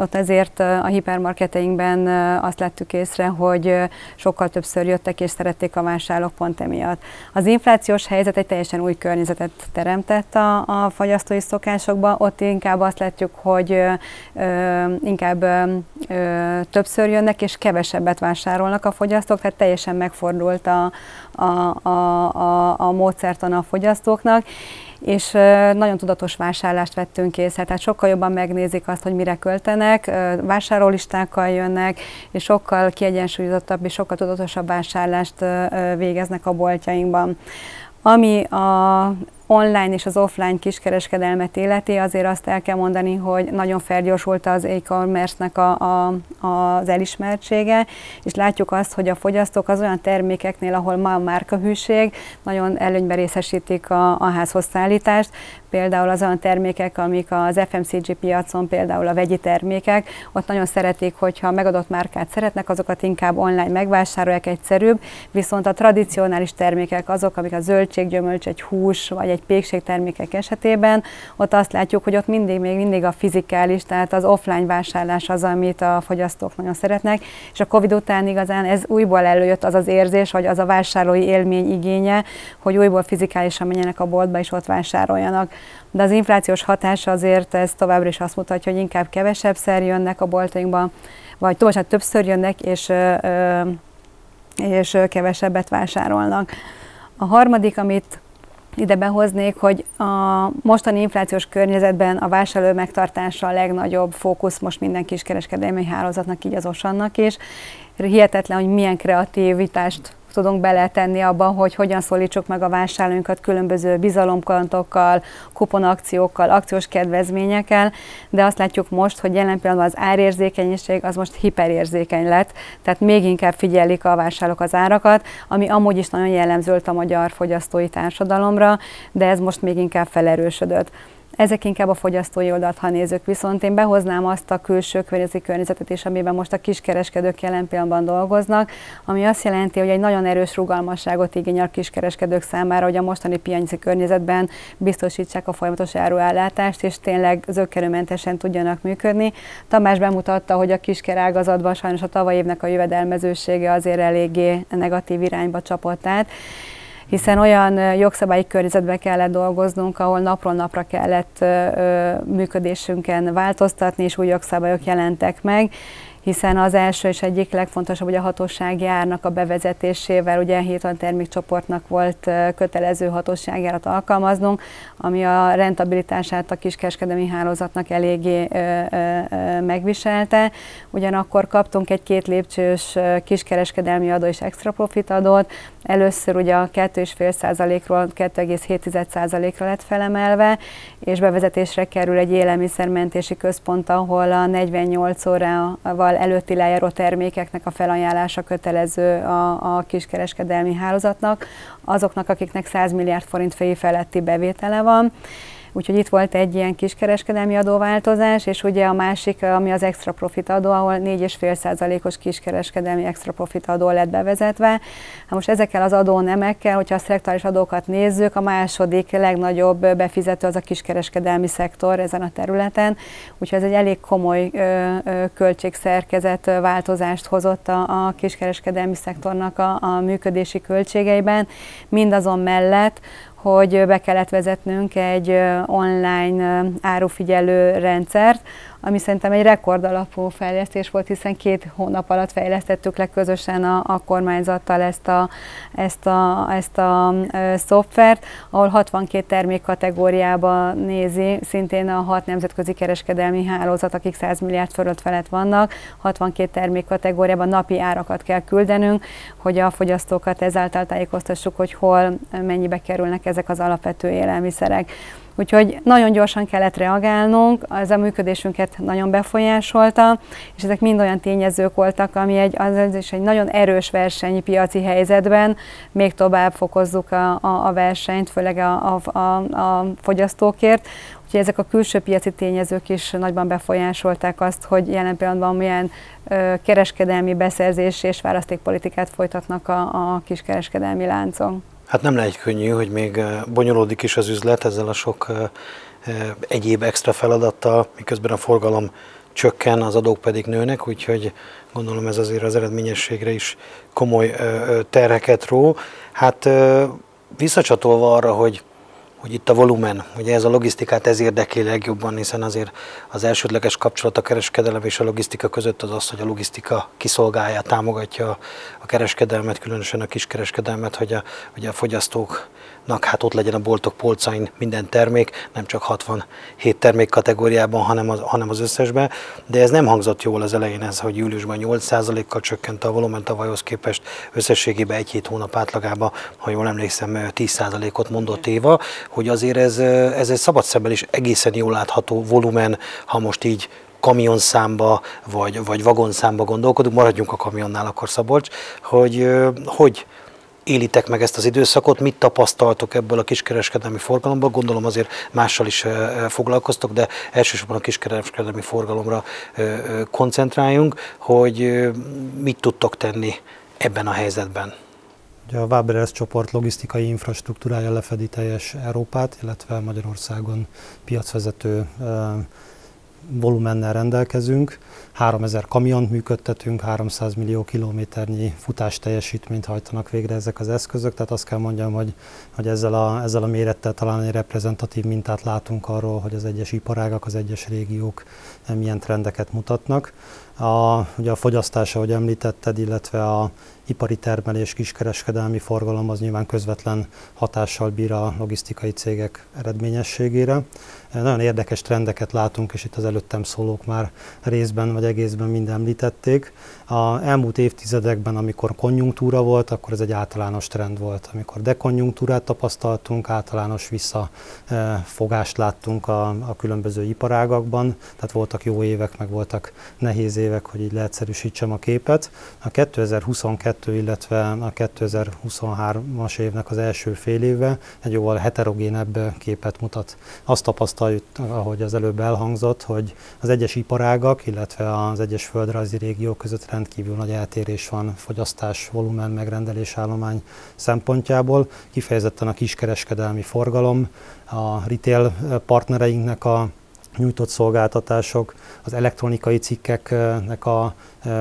Ott ezért a hipermarketeinkben azt lettük észre, hogy sokkal többször jöttek és szerették a vásárlók pont emiatt. Az inflációs helyzet egy teljesen új környezetet teremtett a, a fogyasztói szokásokba, ott inkább azt látjuk, hogy ö, inkább ö, többször jönnek és kevesebbet vásárolnak a fogyasztók, tehát teljesen megfordult a, a, a, a, a módszertan a fogyasztóknak, és nagyon tudatos vásárlást vettünk észre, tehát sokkal jobban megnézik azt, hogy mire költenek, vásárlólistákkal jönnek, és sokkal kiegyensúlyozottabb és sokkal tudatosabb vásárlást végeznek a boltjainkban. Ami a online és az offline kiskereskedelmet illeti, azért azt el kell mondani, hogy nagyon felgyorsult az e-commerce-nek a, a, az elismertsége, és látjuk azt, hogy a fogyasztók az olyan termékeknél, ahol ma a márkahűség, nagyon előnyben részesítik a, a házhozszállítást, például az olyan termékek, amik az ef em cé gé piacon, például a vegyi termékek, ott nagyon szeretik, hogyha megadott márkát szeretnek, azokat inkább online megvásárolják, egyszerűbb, viszont a tradicionális termékek azok, amik a zöldség, gyümölcs, egy hús, vagy egy egy pékségtermékek esetében, ott azt látjuk, hogy ott mindig, még mindig a fizikális, tehát az offline vásárlás az, amit a fogyasztók nagyon szeretnek, és a Covid után igazán ez újból előjött az az érzés, vagy az a vásárlói élmény igénye, hogy újból fizikálisan menjenek a boltba és ott vásároljanak. De az inflációs hatása azért ez továbbra is azt mutatja, hogy inkább kevesebbszer jönnek a boltainkba, vagy tovább többször jönnek, és, és kevesebbet vásárolnak. A harmadik, amit ide behoznék, hogy a mostani inflációs környezetben a vásárló megtartása a legnagyobb fókusz most minden kiskereskedelmi hálózatnak, így az Osannak is. Hihetetlen, hogy milyen kreativitást tudunk beletenni abban, hogy hogyan szólítsuk meg a vásárlóinkat különböző bizalomkantokkal, kuponakciókkal, akciós kedvezményekkel, de azt látjuk most, hogy jelen pillanatban az árérzékenység az most hiperérzékeny lett, tehát még inkább figyelik a vásárlók az árakat, ami amúgy is nagyon jellemző a magyar fogyasztói társadalomra, de ez most még inkább felerősödött. Ezek inkább a fogyasztói oldalt, ha nézzük, viszont én behoznám azt a külső környezetet is, amiben most a kiskereskedők jelen pillanatban dolgoznak, ami azt jelenti, hogy egy nagyon erős rugalmasságot igényel a kiskereskedők számára, hogy a mostani piaci környezetben biztosítsák a folyamatos áruellátást, és tényleg zökkenőmentesen tudjanak működni. Tamás bemutatta, hogy a kiskerágazatban sajnos a tavalyi évnek a jövedelmezősége azért eléggé negatív irányba csapott át, hiszen olyan jogszabályi környezetbe kellett dolgoznunk, ahol napról napra kellett működésünken változtatni, és új jogszabályok jelentek meg, hiszen az első és egyik legfontosabb, hogy a hatósági árnak a bevezetésével, ugye hét olyan termékcsoportnak volt kötelező hatósági árat alkalmaznunk, ami a rentabilitását a kiskereskedelmi hálózatnak eléggé megviselte. Ugyanakkor kaptunk egy két lépcsős kiskereskedelmi adó és extra profit adót, először ugye a két egész öt százalékról két egész hét százalékra lett felemelve, és bevezetésre kerül egy élelmiszermentési központ, ahol a negyvennyolc órával előtti lejáró termékeknek a felajánlása kötelező a, a kiskereskedelmi hálózatnak, azoknak, akiknek száz milliárd forint fölé feletti bevétele van. Úgyhogy itt volt egy ilyen kiskereskedelmi adóváltozás, és ugye a másik, ami az extra profit adó, ahol négy egész öt százalékos kiskereskedelmi extra profit adó lett bevezetve. Hát most ezekkel az adónemekkel, hogyha a szektorális adókat nézzük, a második legnagyobb befizető az a kiskereskedelmi szektor ezen a területen, úgyhogy ez egy elég komoly költségszerkezet változást hozott a, a kiskereskedelmi szektornak a, a működési költségeiben, mindazon mellett, hogy be kellett vezetnünk egy online árufigyelő rendszert, ami szerintem egy rekordalapú fejlesztés volt, hiszen két hónap alatt fejlesztettük le közösen a, a kormányzattal ezt a, ezt a, ezt a e, szoftvert, ahol hatvankét termék kategóriába nézi, szintén a hat nemzetközi kereskedelmi hálózat, akik száz milliárd fölött felett vannak, hatvankét termék kategóriában napi árakat kell küldenünk, hogy a fogyasztókat ezáltal tájékoztassuk, hogy hol mennyibe kerülnek ezek az alapvető élelmiszerek. Úgyhogy nagyon gyorsan kellett reagálnunk, ez a működésünket nagyon befolyásolta, és ezek mind olyan tényezők voltak, ami egy, az is egy nagyon erős versenypiaci helyzetben még tovább fokozzuk a, a, a versenyt, főleg a, a, a, a fogyasztókért. Úgyhogy ezek a külső piaci tényezők is nagyban befolyásolták azt, hogy jelen pillanatban milyen ö, kereskedelmi beszerzés és választékpolitikát folytatnak a, a kiskereskedelmi láncon. Hát nem lehet könnyű, hogy még bonyolódik is az üzlet ezzel a sok egyéb extra feladattal, miközben a forgalom csökken, az adók pedig nőnek, úgyhogy gondolom ez azért az eredményességre is komoly terheket ró. Hát visszacsatolva arra, hogy, hogy itt a volumen, ugye ez a logisztikát ez érdekli legjobban, hiszen azért az elsődleges kapcsolat a kereskedelem és a logisztika között az az, hogy a logisztika kiszolgálja, támogatja a kereskedelmet, különösen a kiskereskedelmet, hogy a, hogy a fogyasztóknak hát ott legyen a boltok polcain minden termék, nem csak hatvanhét termék kategóriában, hanem az, hanem az összesben. De ez nem hangzott jól az elején, ez, hogy júliusban nyolc százalékkal csökkent a volumen tavalyhoz képest, összességében egy-hét hónap átlagában, ha jól emlékszem, tíz százalékot mondott Éva, hogy azért ez, ez egy szabad szemmel is egészen jól látható volumen, ha most így kamionszámba vagy, vagy vagonszámba gondolkodunk, maradjunk a kamionnál akkor, Szabolcs, hogy hogy élitek meg ezt az időszakot, mit tapasztaltok ebből a kiskereskedelmi forgalomból, gondolom azért mással is foglalkoztok, de elsősorban a kiskereskedelmi forgalomra koncentráljunk, hogy mit tudtok tenni ebben a helyzetben. Ugye a Waberer's csoport logisztikai infrastruktúrája lefedi teljes Európát, illetve Magyarországon piacvezető volumennel rendelkezünk. háromezer kamiont működtetünk, háromszáz millió kilométernyi futás teljesítményt hajtanak végre ezek az eszközök, tehát azt kell mondjam, hogy, hogy ezzel, a, ezzel a mérettel talán egy reprezentatív mintát látunk arról, hogy az egyes iparágak, az egyes régiók milyen trendeket mutatnak. A, ugye a fogyasztás, ahogy említetted, illetve a ipari termelés, kiskereskedelmi forgalom az nyilván közvetlen hatással bír a logisztikai cégek eredményességére. Nagyon érdekes trendeket látunk, és itt az előttem szólók már részben vagy egészben mind említették. A elmúlt évtizedekben, amikor konjunktúra volt, akkor ez egy általános trend volt. Amikor dekonjunktúrát tapasztaltunk, általános visszafogást láttunk a, a különböző iparágakban, tehát voltak jó évek, meg voltak nehéz évek, hogy így leegyszerűsítsem a képet. A kétezer-huszonkettő, illetve a kétezer-huszonhármas évnek az első fél éve egy jóval heterogénebb képet mutat. Azt tapasztaltuk, tapasztaljuk, ahogy az előbb elhangzott, hogy az egyes iparágak, illetve az egyes földrajzi régiók között rendkívül nagy eltérés van fogyasztás, volumen, megrendelésállomány szempontjából. Kifejezetten a kiskereskedelmi forgalom, a retail partnereinknek a nyújtott szolgáltatások, az elektronikai cikkeknek a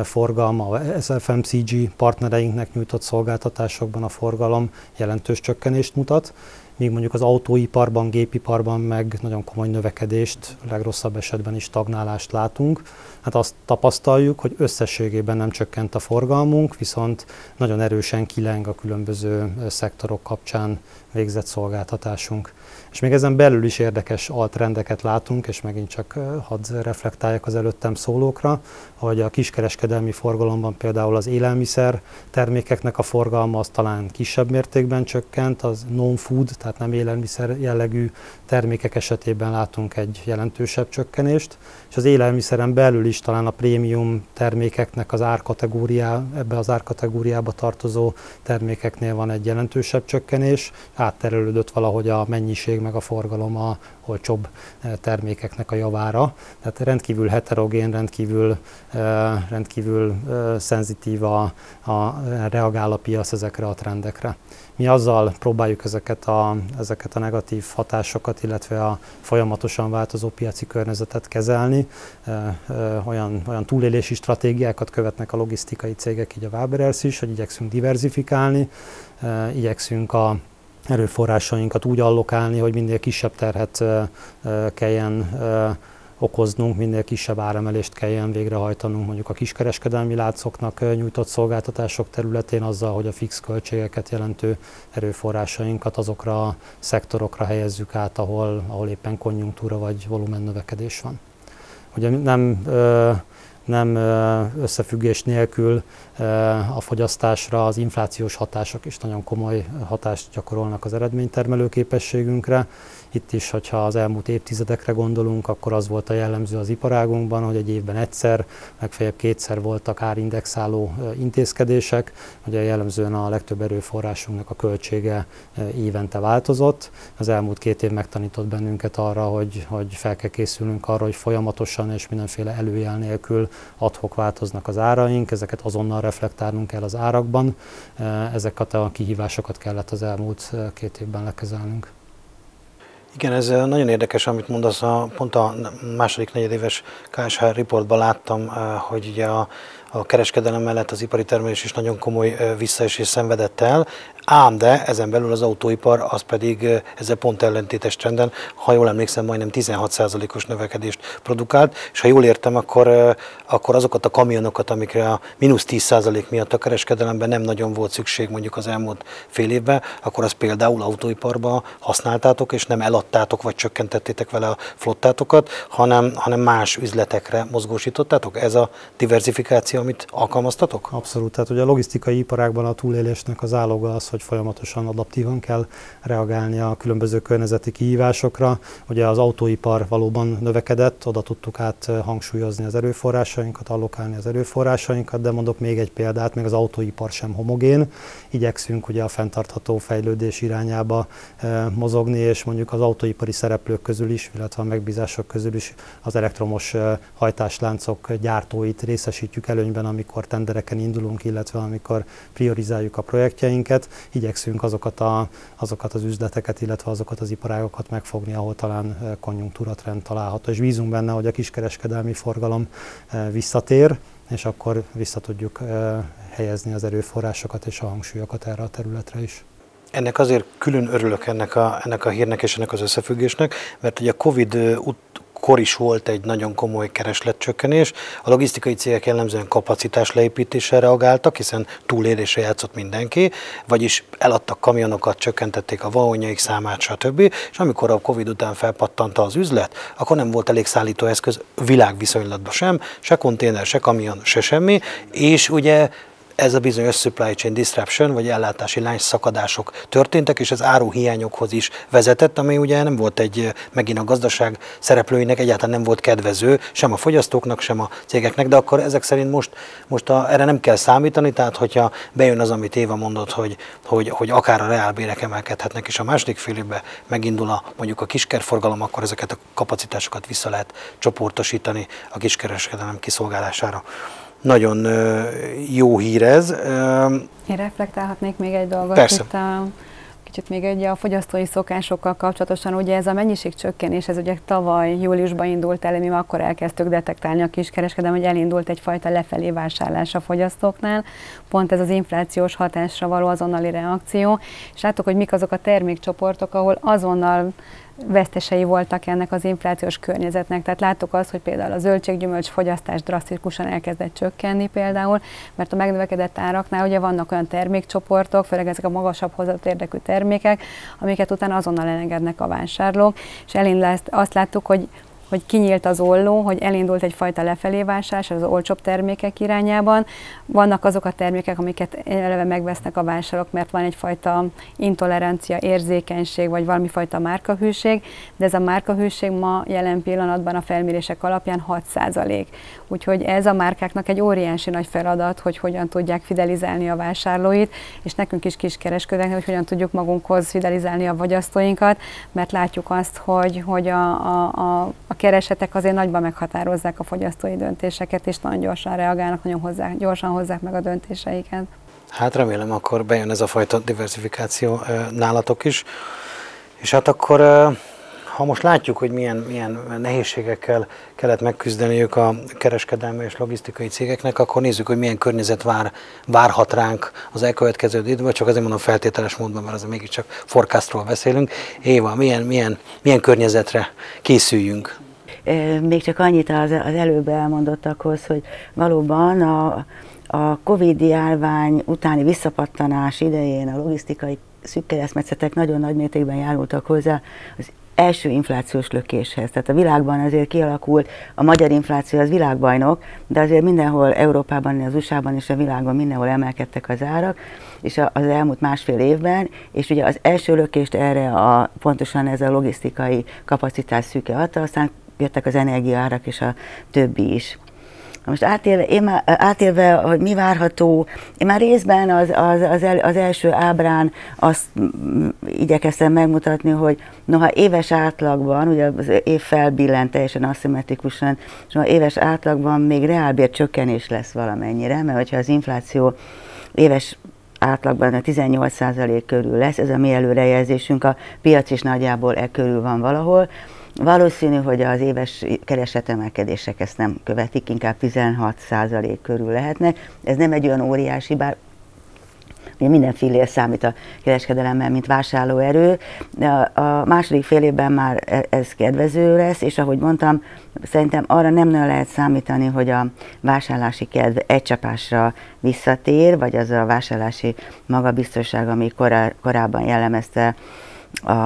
forgalma, az ef em cé gé partnereinknek nyújtott szolgáltatásokban a forgalom jelentős csökkenést mutat, míg mondjuk az autóiparban, gépiparban meg nagyon komoly növekedést, legrosszabb esetben is stagnálást látunk. Hát azt tapasztaljuk, hogy összességében nem csökkent a forgalmunk, viszont nagyon erősen kileng a különböző szektorok kapcsán végzett szolgáltatásunk. És még ezen belül is érdekes altrendeket látunk, és megint csak hadd reflektáljak az előttem szólókra, hogy a kiskereskedelmi forgalomban például az élelmiszer termékeknek a forgalma az talán kisebb mértékben csökkent, az non-food, tehát nem élelmiszer jellegű termékek esetében látunk egy jelentősebb csökkenést, és az élelmiszeren belül is talán a prémium termékeknek az árkategóriá, ebbe az árkategóriába tartozó termékeknél van egy jelentősebb csökkenés, átterelődött valahogy a mennyiség meg a forgalom a olcsóbb termékeknek a javára. Tehát rendkívül heterogén, rendkívül, rendkívül szenzitív a, a reagál a piac ezekre a trendekre. Mi azzal próbáljuk ezeket a, ezeket a negatív hatásokat, illetve a folyamatosan változó piaci környezetet kezelni. Olyan, olyan túlélési stratégiákat követnek a logisztikai cégek, így a Waberer's is, hogy igyekszünk diverzifikálni, igyekszünk a erőforrásainkat úgy allokálni, hogy minél kisebb terhet kelljen okoznunk, minél kisebb áremelést kelljen végrehajtanunk mondjuk a kiskereskedelmi láncoknak nyújtott szolgáltatások területén azzal, hogy a fix költségeket jelentő erőforrásainkat azokra a szektorokra helyezzük át, ahol, ahol éppen konjunktúra vagy volumennövekedés van. Ugye nem... nem összefüggés nélkül a fogyasztásra az inflációs hatások is nagyon komoly hatást gyakorolnak az eredménytermelő képességünkre. Itt is, hogyha az elmúlt évtizedekre gondolunk, akkor az volt a jellemző az iparágunkban, hogy egy évben egyszer, legfeljebb kétszer voltak árindexáló intézkedések, ugye jellemzően a legtöbb erőforrásunknak a költsége évente változott. Az elmúlt két év megtanított bennünket arra, hogy, hogy fel kell készülnünk arra, hogy folyamatosan és mindenféle előjel nélkül adhok változnak az áraink, ezeket azonnal reflektálnunk kell az árakban, ezeket a kihívásokat kellett az elmúlt két évben lekezelnünk. Igen, ez nagyon érdekes, amit mondasz, a, pont a második negyedéves ká es há reportban láttam, hogy ugye a, a kereskedelem mellett az ipari termelés is nagyon komoly visszaesés szenvedett el, ám de ezen belül az autóipar, az pedig ezzel pont ellentétes trenden, ha jól emlékszem, majdnem tizenhat százalékos növekedést produkált, és ha jól értem, akkor, akkor azokat a kamionokat, amikre a mínusz tíz százalék miatt a kereskedelemben nem nagyon volt szükség mondjuk az elmúlt fél évben, akkor az például autóiparban használtátok, és nem eladtátok, vagy csökkentettétek vele a flottátokat, hanem, hanem más üzletekre mozgósítottátok? Ez a diversifikáció, amit alkalmaztatok? Abszolút, tehát ugye a logisztikai iparágban a túlélésnek az áloga az, hogy folyamatosan adaptívan kell reagálni a különböző környezeti kihívásokra. Ugye az autóipar valóban növekedett, oda tudtuk át hangsúlyozni az erőforrásainkat, allokálni az erőforrásainkat, de mondok még egy példát, még az autóipar sem homogén. Igyekszünk ugye a fenntartható fejlődés irányába mozogni, és mondjuk az autóipari szereplők közül is, illetve a megbízások közül is az elektromos hajtásláncok gyártóit részesítjük előnyben, amikor tendereken indulunk, illetve amikor priorizáljuk a projektjeinket. Igyekszünk azokat, a, azokat az üzleteket, illetve azokat az iparágokat megfogni, ahol talán konjunktúratrend található. És bízunk benne, hogy a kiskereskedelmi forgalom visszatér, és akkor vissza tudjuk helyezni az erőforrásokat és a hangsúlyokat erre a területre is. Ennek azért külön örülök ennek a, ennek a hírnek és ennek az összefüggésnek, mert ugye a Covid kor is volt egy nagyon komoly keresletcsökkenés. A logisztikai cégek jellemzően kapacitás leépítésre reagáltak, hiszen túlélésre játszott mindenki, vagyis eladtak kamionokat, csökkentették a vahonyaik számát, stb. És amikor a Covid után felpattanta az üzlet, akkor nem volt elég szállítóeszköz világviszonylatban sem, se konténer, se kamion, se semmi, és ugye ez a bizonyos supply chain disruption, vagy ellátási lánc szakadások történtek, és ez áruhiányokhoz is vezetett, ami ugye nem volt egy, megint a gazdaság szereplőinek egyáltalán nem volt kedvező, sem a fogyasztóknak, sem a cégeknek, de akkor ezek szerint most, most a, erre nem kell számítani, tehát hogyha bejön az, amit Éva mondott, hogy, hogy, hogy akár a reálbérek emelkedhetnek, és a második fél évben megindul a, mondjuk a kiskerforgalom, akkor ezeket a kapacitásokat vissza lehet csoportosítani a kiskereskedelem kiszolgálására. Nagyon jó hír ez. Én reflektálhatnék még egy dolgot. Persze. Itt a, kicsit még egy a fogyasztói szokásokkal kapcsolatosan, ugye ez a mennyiségcsökkenés, ez ugye tavaly júliusban indult el, mi akkor elkezdtük detektálni a kiskereskedelmet, hogy elindult egyfajta lefelé vásárlás a fogyasztóknál, pont ez az inflációs hatásra való azonnali reakció, és láttuk, hogy mik azok a termékcsoportok, ahol azonnal vesztesei voltak ennek az inflációs környezetnek. Tehát láttuk azt, hogy például a zöldséggyümölcs fogyasztás drasztikusan elkezdett csökkenni például, mert a megnövekedett áraknál ugye vannak olyan termékcsoportok, főleg ezek a magasabb hozzátérdekű termékek, amiket utána azonnal elengednek a vásárlók, és elindult, azt láttuk, hogy hogy kinyílt az olló, hogy elindult egyfajta lefelé vásárlás az olcsóbb termékek irányában. Vannak azok a termékek, amiket eleve megvesznek a vásárlók, mert van egyfajta intolerancia, érzékenység, vagy valami fajta márkahűség, de ez a márkahűség ma jelen pillanatban a felmérések alapján hat százalék. Úgyhogy ez a márkáknak egy óriási nagy feladat, hogy hogyan tudják fidelizálni a vásárlóit, és nekünk is kiskereskedőknek, hogy hogyan tudjuk magunkhoz fidelizálni a fogyasztóinkat, mert látjuk azt, hogy, hogy a, a, a, a keresetek azért nagyban meghatározzák a fogyasztói döntéseket, és nagyon gyorsan reagálnak, nagyon hozzá, gyorsan hozzák meg a döntéseiket. Hát remélem, akkor bejön ez a fajta diversifikáció nálatok is. És hát akkor, ha most látjuk, hogy milyen, milyen nehézségekkel kellett megküzdeniük a kereskedelmi és logisztikai cégeknek, akkor nézzük, hogy milyen környezet vár, várhat ránk az elkövetkező időben, csak azért mondom feltételes módban, mert azért mégiscsak forecastról beszélünk. Éva, milyen, milyen, milyen környezetre készüljünk? Még csak annyit az előbb elmondottakhoz, hogy valóban a, a Covid-járvány utáni visszapattanás idején a logisztikai szűk keresztmetszetek nagyon nagy mértékben járultak hozzá az első inflációs lökéshez. Tehát a világban azért kialakult, a magyar infláció az világbajnok, de azért mindenhol Európában, az u es á-ban és a világban mindenhol emelkedtek az árak, és az elmúlt másfél évben, és ugye az első lökést erre a, pontosan ez a logisztikai kapacitás szűke adta, aztán jöttek az energiaárak és a többi is. Most átélve, én már, átélve, hogy mi várható, én már részben az, az, az, el, az első ábrán azt igyekeztem megmutatni, hogy noha éves átlagban, ugye az év felbillen teljesen aszimmetrikusan, és noha éves átlagban még reálbér csökkenés lesz valamennyire, mert hogyha az infláció éves átlagban a tizennyolc százalék körül lesz, ez a mi előrejelzésünk, a piac is nagyjából e körül van valahol. Valószínű, hogy az éves keresetemelkedések ezt nem követik, inkább tizenhat százalék körül lehetnek. Ez nem egy olyan óriási, bár minden fillér számít a kereskedelemmel, mint vásárlóerő. De a második fél évben már ez kedvező lesz, és ahogy mondtam, szerintem arra nem nagyon lehet számítani, hogy a vásárlási kedv egy csapásra visszatér, vagy az a vásárlási magabiztosság, ami korá, korábban jellemezte a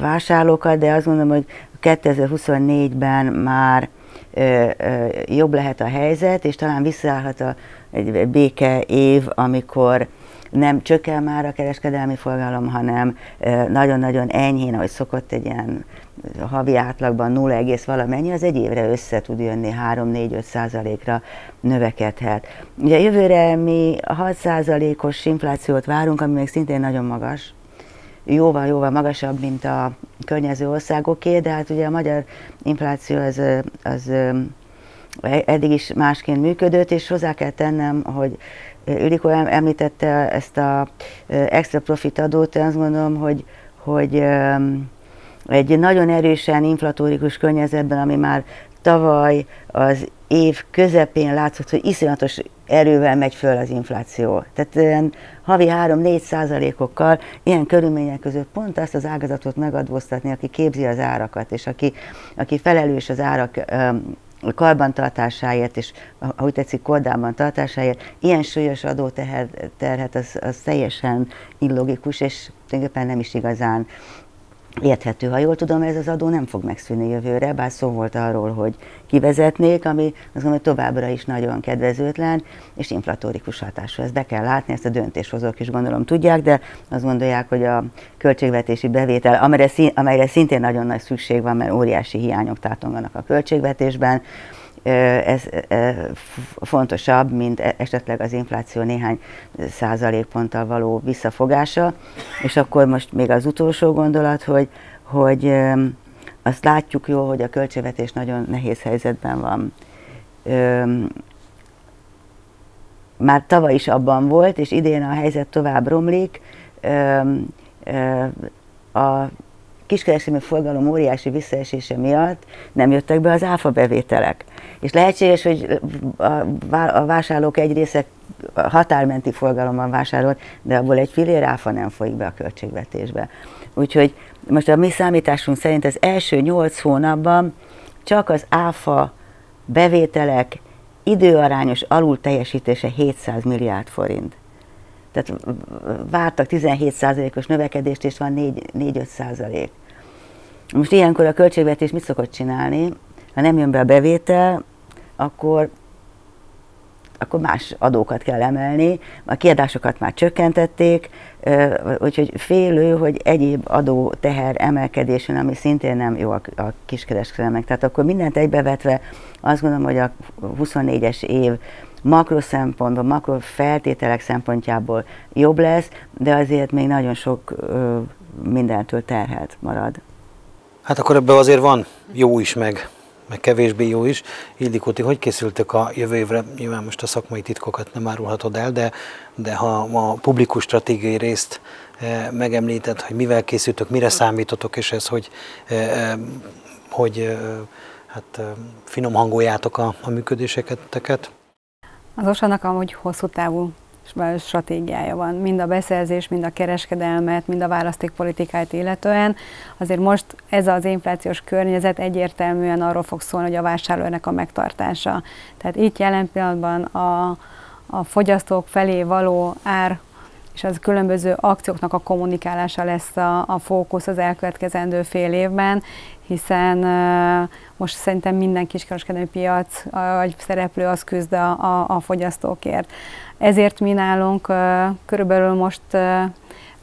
vásárlókat, de azt mondom, hogy kétezer-huszonnégyben már ö, ö, jobb lehet a helyzet, és talán visszaállhat a, egy béke év, amikor nem csökken már a kereskedelmi forgalom, hanem nagyon-nagyon enyhén, ahogy szokott egy ilyen havi átlagban nulla egész valamennyi, az egy évre össze tud jönni, három-négy-öt százalékra növekedhet. Ugye jövőre mi hat százalékos inflációt várunk, ami még szintén nagyon magas, jóval-jóval magasabb, mint a környező országoké, de hát ugye a magyar infláció az, az eddig is másként működött, és hozzá kell tennem, hogy Ildikó említette ezt az extra profit adót, azt gondolom, hogy, hogy egy nagyon erősen inflatórikus környezetben, ami már tavaly az év közepén látszott, hogy iszonyatos erővel megy föl az infláció. Tehát ilyen havi három-négy százalékokkal ilyen körülmények között pont azt az ágazatot megadóztatni, aki képzi az árakat, és aki, aki felelős az árak um, karbantartásáért, és ahogy tetszik, kordában tartásáért, ilyen súlyos adóterhet, az, az teljesen illogikus, és tulajdonképpen nem is igazán érthető, ha jól tudom, ez az adó nem fog megszűnni jövőre, bár szó volt arról, hogy kivezetnék, ami azt gondolom, hogy továbbra is nagyon kedvezőtlen, és inflatórikus hatású. Ezt be kell látni, ezt a döntéshozók is gondolom tudják, de azt gondolják, hogy a költségvetési bevétel, amelyre, amelyre szintén nagyon nagy szükség van, mert óriási hiányok tátonganak a költségvetésben, ez fontosabb, mint esetleg az infláció néhány százalékponttal való visszafogása. És akkor most még az utolsó gondolat, hogy, hogy azt látjuk jól, hogy a költségvetés nagyon nehéz helyzetben van. Már tavaly is abban volt, és idén a helyzet tovább romlik. A kiskereskedelmi forgalom óriási visszaesése miatt nem jöttek be az áfa bevételek. És lehetséges, hogy a vásárlók egy része határmenti forgalomban vásárolt, de abból egy fillér áfa nem folyik be a költségvetésbe. Úgyhogy most a mi számításunk szerint az első nyolc hónapban csak az áfa bevételek időarányos alulteljesítése hétszáz milliárd forint. Tehát vártak tizenhét százalékos növekedést, és van négy-öt százalék. Most ilyenkor a költségvetés mit szokott csinálni? Ha nem jön be a bevétel, akkor, akkor más adókat kell emelni. A kiadásokat már csökkentették, úgyhogy félő, hogy egyéb adóteher emelkedésen, ami szintén nem jó a kiskereskedelmek. Tehát akkor mindent egybevetve azt gondolom, hogy a huszonnégyes év makro szempontból, makro feltételek szempontjából jobb lesz, de azért még nagyon sok ö, mindentől terhelt marad. Hát akkor ebben azért van jó is, meg, meg kevésbé jó is. Ildikó, ti hogy készültök a jövő évre? Nyilván most a szakmai titkokat nem árulhatod el, de, de ha a publikus stratégiai részt e, megemlíted, hogy mivel készültök, mire számítotok, és ez hogy, e, e, hogy e, hát, e, finom hangoljátok a, a működéseteket? Az Osannak amúgy hosszú távú stratégiája van, mind a beszerzés, mind a kereskedelmet, mind a választékpolitikát illetően. Azért most ez az inflációs környezet egyértelműen arról fog szólni, hogy a vásárlóerőnek a megtartása. Tehát itt jelen pillanatban a, a fogyasztók felé való ár és az különböző akcióknak a kommunikálása lesz a, a fókusz az elkövetkezendő fél évben, hiszen uh, most szerintem minden kiskereskedelmi piac vagy szereplő az küzd a, a, a fogyasztókért. Ezért mi nálunk uh, körülbelül most uh,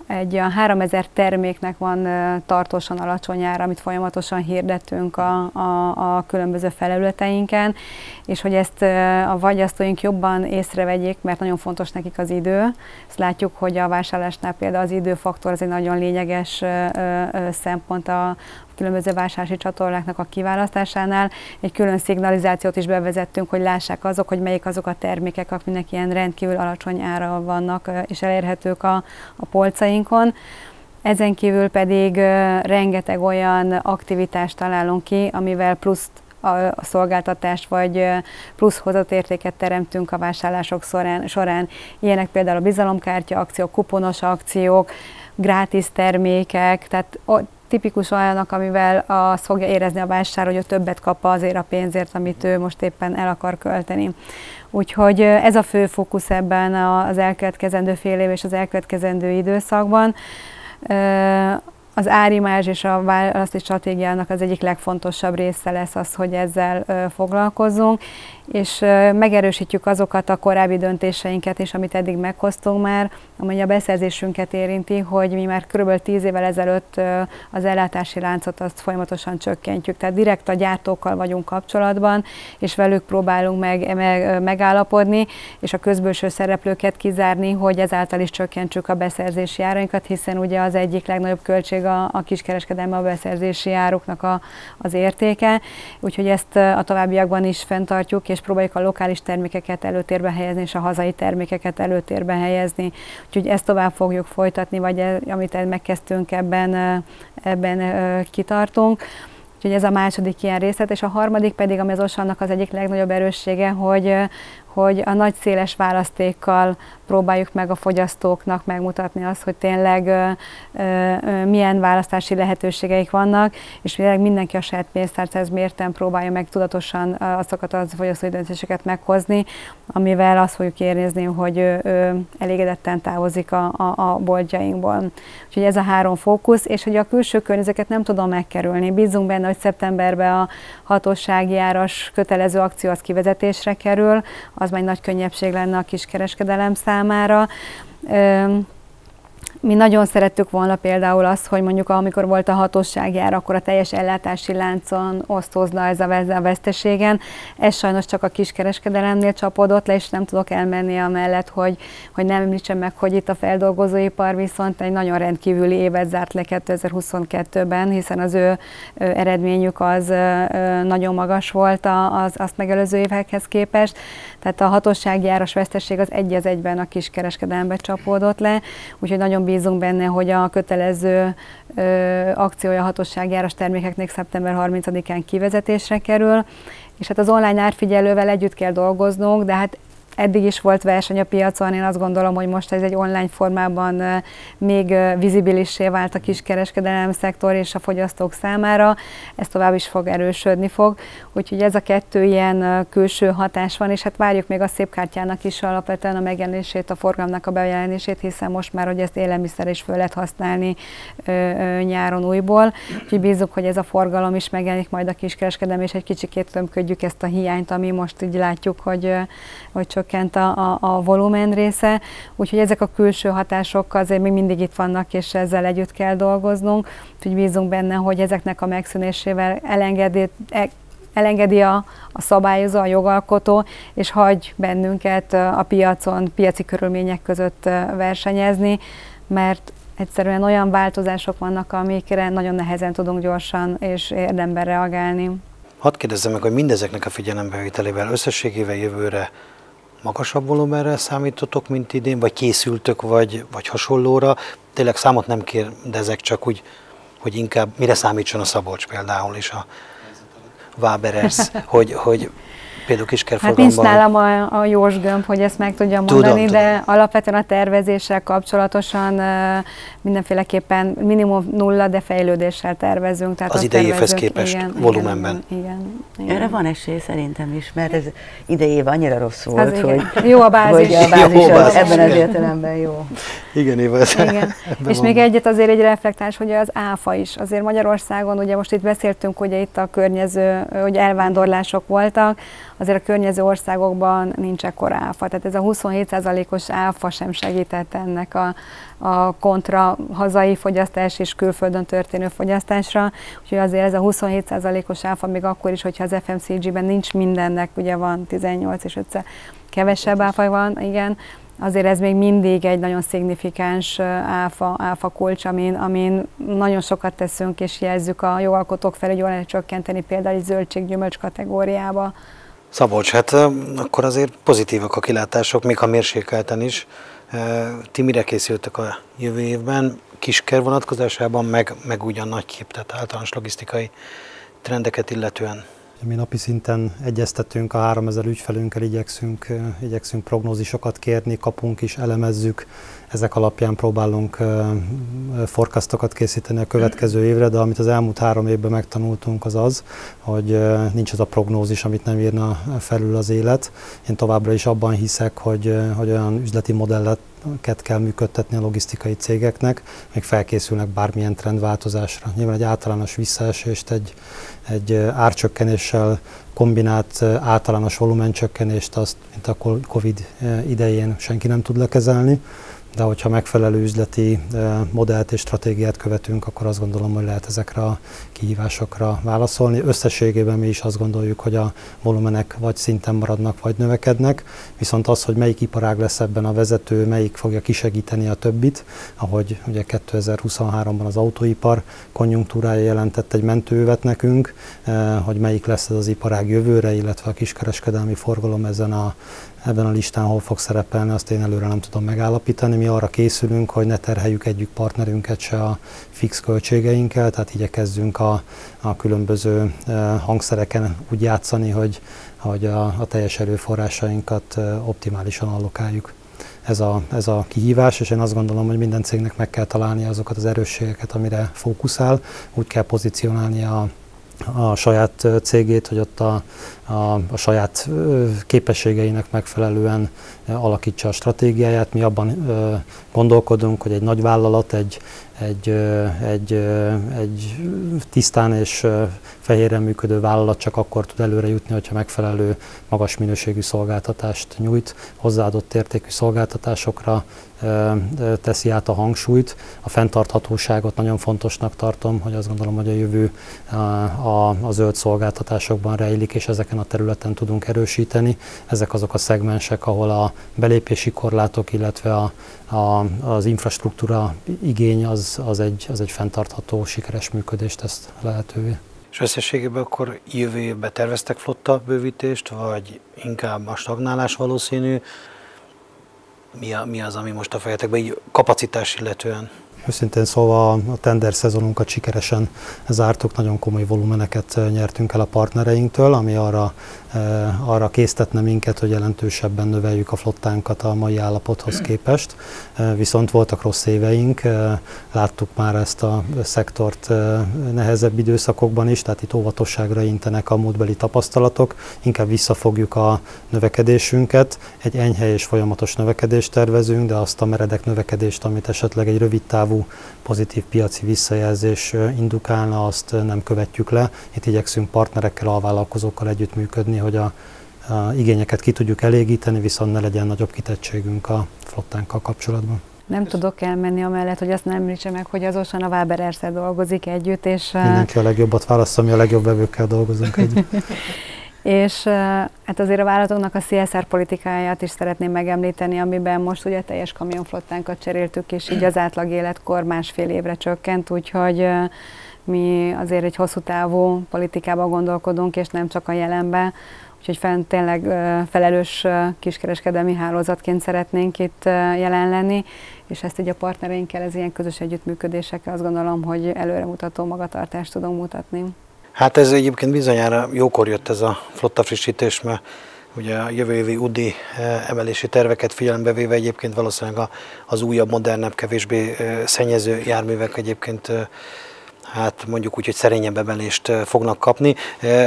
egy olyan háromezer terméknek van uh, tartósan alacsony ára, amit folyamatosan hirdetünk a, a, a különböző felületeinken, és hogy ezt uh, a fogyasztóink jobban észrevegyék, mert nagyon fontos nekik az idő. Ezt látjuk, hogy a vásárlásnál például az időfaktor az egy nagyon lényeges uh, uh, szempont a különböző vásárlási csatornáknak a kiválasztásánál. Egy külön szignalizációt is bevezettünk, hogy lássák azok, hogy melyik azok a termékek, aminek ilyen rendkívül alacsony ára vannak és elérhetők a, a polcainkon. Ezen kívül pedig rengeteg olyan aktivitást találunk ki, amivel plusz a szolgáltatást vagy plusz hozatértéket teremtünk a vásárlások során. során. Ilyenek például a bizalomkártya akciók, kuponos akciók, grátis termékek, tehát tipikus olyanok, amivel azt fogja érezni a vásárló, hogy ő többet kap azért a pénzért, amit ő most éppen el akar költeni. Úgyhogy ez a fő fókusz ebben az elkövetkezendő fél év és az elkövetkezendő időszakban. Az árimázs és a választási stratégiának az egyik legfontosabb része lesz az, hogy ezzel foglalkozzunk, és megerősítjük azokat a korábbi döntéseinket is, amit eddig meghoztunk már, amely a beszerzésünket érinti, hogy mi már kb. tíz évvel ezelőtt az ellátási láncot azt folyamatosan csökkentjük, tehát direkt a gyártókkal vagyunk kapcsolatban, és velük próbálunk meg, meg, megállapodni, és a közbülső szereplőket kizárni, hogy ezáltal is csökkentsük a beszerzési árainkat, hiszen ugye az egyik legnagyobb költség a, a kiskereskedelme a beszerzési áruknak a, az értéke, úgyhogy ezt a továbbiakban is fenntartjuk, és próbáljuk a lokális termékeket előtérbe helyezni, és a hazai termékeket előtérbe helyezni. Úgyhogy ezt tovább fogjuk folytatni, vagy amit megkezdtünk, ebben, ebben kitartunk. Úgyhogy ez a második ilyen részlet, és a harmadik pedig, ami az Osannak az egyik legnagyobb erőssége, hogy, hogy a nagy széles választékkal próbáljuk meg a fogyasztóknak megmutatni azt, hogy tényleg ö, ö, milyen választási lehetőségeik vannak, és mindenki a saját pénztárcához mérten próbálja meg tudatosan azokat a fogyasztói döntéseket meghozni, amivel azt fogjuk érezni, hogy ö, ö, elégedetten távozik a, a, a boltjainkból. Úgyhogy ez a három fókusz, és hogy a külső környezeket nem tudom megkerülni. Bízunk benne, hogy szeptemberben a hatósági áras kötelező akció az kivezetésre kerül, az már nagy könnyebbség lenne a kiskereskedelem számára. Mi nagyon szerettük volna például azt, hogy mondjuk amikor volt a hatósági ár, akkor a teljes ellátási láncon osztozna ez a veszteségen. Ez sajnos csak a kiskereskedelemnél csapódott le, és nem tudok elmenni amellett, hogy, hogy nem említsem meg, hogy itt a feldolgozóipar viszont egy nagyon rendkívüli évet zárt le kétezer-huszonkettőben, hiszen az ő eredményük az nagyon magas volt az azt megelőző évekhez képest. Tehát a hatósági áras veszteség az egy az egyben a kiskereskedelembe csapódott le, úgyhogy nagyon bízunk benne, hogy a kötelező ö, akciója hatósági áras termékeknek szeptember harmincadikán kivezetésre kerül, és hát az online árfigyelővel együtt kell dolgoznunk, de hát eddig is volt verseny a piacon, én azt gondolom, hogy most ez egy online formában még vizibilissé vált a kiskereskedelem szektor és a fogyasztók számára, ez tovább is fog erősödni fog, úgyhogy ez a kettő ilyen külső hatás van, és hát várjuk még a szépkártyának is alapvetően a megjelenését, a forgalomnak a bejelenését, hiszen most már, hogy ezt élelmiszer is föl lehet használni nyáron újból, úgyhogy bízunk, hogy ez a forgalom is megjelenik majd a kiskereskedelem, és egy kicsikét tömködjük ezt a hiányt, ami most így látjuk, hogy, hogy csak csökkent a, a, a volumen része, úgyhogy ezek a külső hatások azért még mindig itt vannak, és ezzel együtt kell dolgoznunk, úgyhogy bízunk benne, hogy ezeknek a megszűnésével elengedi, elengedi a, a szabályozó, a jogalkotó, és hagy bennünket a piacon, piaci körülmények között versenyezni, mert egyszerűen olyan változások vannak, amikre nagyon nehezen tudunk gyorsan és érdemben reagálni. Hadd kérdezzem meg, hogy mindezeknek a figyelembevételével összességével jövőre magasabb volumenre számítotok, mint idén, vagy készültök, vagy, vagy hasonlóra? Tényleg számot nem kérdezek, csak úgy, hogy inkább mire számítson a Szabolcs például, és a Waberer's, hogy, hogy például kiskerforgalomban... Hát nincs nálam a, a jós gömb, hogy ezt meg tudjam mondani, tudom, de tudom. Alapvetően a tervezéssel kapcsolatosan mindenféleképpen minimum nulla, de fejlődéssel tervezünk. Tehát az idei évhez képest igen, volumenben. Igen, igen, igen. Erre van esély szerintem is, mert ez idei év annyira rossz volt, hogy... Jó a bázis. Hogy a bázis, jó, az, ebben az értelemben jó. Igen, éve ez igen. És még egyet azért egy reflektás, hogy az áfa is. Azért Magyarországon, ugye most itt beszéltünk, hogy itt a környező, hogy elvándorlások voltak, azért a környező országokban nincs ekkora áfa. Tehát ez a huszonhét százalékos áfa sem segített ennek a, a kontra hazai fogyasztás és külföldön történő fogyasztásra. Úgyhogy azért ez a huszonhét százalékos áfa még akkor is, hogyha az ef em cé gében nincs mindennek, ugye van tizennyolc és öt kevesebb áfa van, igen, azért ez még mindig egy nagyon szignifikáns áfa, áfa kulcs, amin, amin nagyon sokat teszünk és jelzzük a jogalkotók felé, hogy jól lehet csökkenteni például egy zöldség-gyümölcs kategóriába. Szabolcs, hát akkor azért pozitívak a kilátások, még ha mérsékelten is. Ti mire készültök a jövő évben? Kisker vonatkozásában, meg, meg ugyan nagy kép, tehát általános logisztikai trendeket illetően. Mi napi szinten egyeztetünk, a háromezer ügyfelünkkel igyekszünk, igyekszünk prognózisokat kérni, kapunk is, elemezzük. Ezek alapján próbálunk forecastokat készíteni a következő évre, de amit az elmúlt három évben megtanultunk, az az, hogy nincs az a prognózis, amit nem írna felül az élet. Én továbbra is abban hiszek, hogy, hogy olyan üzleti modellet kell működtetni a logisztikai cégeknek, még felkészülnek bármilyen trendváltozásra. Nyilván egy általános visszaesést, egy, egy árcsökkenéssel kombinált általános volumencsökkenést, azt, mint a Covid idején senki nem tud lekezelni, de hogyha megfelelő üzleti modellt és stratégiát követünk, akkor azt gondolom, hogy lehet ezekre a kihívásokra válaszolni. Összességében mi is azt gondoljuk, hogy a volumenek vagy szinten maradnak, vagy növekednek, viszont az, hogy melyik iparág lesz ebben a vezető, melyik fogja kisegíteni a többit, ahogy ugye kétezer-huszonháromban az autóipar konjunktúrája jelentett egy mentőövet nekünk, hogy melyik lesz ez az iparág jövőre, illetve a kiskereskedelmi forgalom ezen a, ebben a listán hol fog szerepelni, azt én előre nem tudom megállapítani. mi arra készülünk, hogy ne terheljük egyik partnerünket se a fix költségeinkkel, tehát igyekezzünk a, a különböző hangszereken úgy játszani, hogy, hogy a, a teljes erőforrásainkat optimálisan allokáljuk. Ez a, ez a kihívás, és én azt gondolom, hogy minden cégnek meg kell találnia azokat az erősségeket, amire fókuszál, úgy kell pozícionálnia a a saját cégét, hogy ott a, a, a saját képességeinek megfelelően alakítsa a stratégiáját. Mi abban gondolkodunk, hogy egy nagy vállalat, egy, egy, egy, egy tisztán és fehéren működő vállalat csak akkor tud előre jutni, hogyha megfelelő magas minőségű szolgáltatást nyújt, hozzáadott értékű szolgáltatásokra teszi át a hangsúlyt. A fenntarthatóságot nagyon fontosnak tartom, hogy azt gondolom, hogy a jövő a, a, a zöld szolgáltatásokban rejlik, és ezeken a területen tudunk erősíteni. Ezek azok a szegmensek, ahol a belépési korlátok, illetve a, a, az infrastruktúra igény az, az, egy, az egy fenntartható, sikeres működést tesz lehetővé. És összességében akkor jövő évben terveztek flotta bővítést, vagy inkább a stagnálás valószínű? Mi, a, mi az, ami most a fejetekben, így kapacitás illetően? Őszintén szóval a tender szezonunkat sikeresen zártuk, nagyon komoly volumeneket nyertünk el a partnereinktől, ami arra, arra késztetne minket, hogy jelentősebben növeljük a flottánkat a mai állapothoz képest. Viszont voltak rossz éveink, láttuk már ezt a szektort nehezebb időszakokban is, tehát itt óvatosságra intenek a múltbeli tapasztalatok, inkább visszafogjuk a növekedésünket, egy enyhe és folyamatos növekedést tervezünk, de azt a meredek növekedést, amit esetleg egy rövid távú pozitív piaci visszajelzés indukálna, azt nem követjük le. Itt igyekszünk partnerekkel, alvállalkozókkal együttműködni, hogy a, a igényeket ki tudjuk elégíteni, viszont ne legyen nagyobb kitettségünk a flottánkkal kapcsolatban. Nem tudok elmenni amellett, hogy azt nem említsem meg, hogy az Osan a Waberersszel dolgozik együtt. És mindenki a legjobbat válaszol, mi a legjobb vevőkkel dolgozunk együtt. És hát azért a vállalatoknak a cé es er politikáját is szeretném megemlíteni, amiben most ugye teljes kamionflottánkat cseréltük, és így az átlag életkor másfél évre csökkent, úgyhogy mi azért egy hosszú távú politikában gondolkodunk, és nem csak a jelenben, úgyhogy fent tényleg felelős kiskereskedelmi hálózatként szeretnénk itt jelen lenni, és ezt így a partnereinkkel, ez ilyen közös együttműködésekkel azt gondolom, hogy előremutató magatartást tudunk mutatni. Hát ez egyébként bizonyára jókor jött ez a flotta frissítés, mert ugye a jövő évi u dé i emelési terveket figyelembe véve egyébként valószínűleg az újabb, modernebb, kevésbé szennyező járművek egyébként hát mondjuk úgy, hogy szerényebb emelést fognak kapni,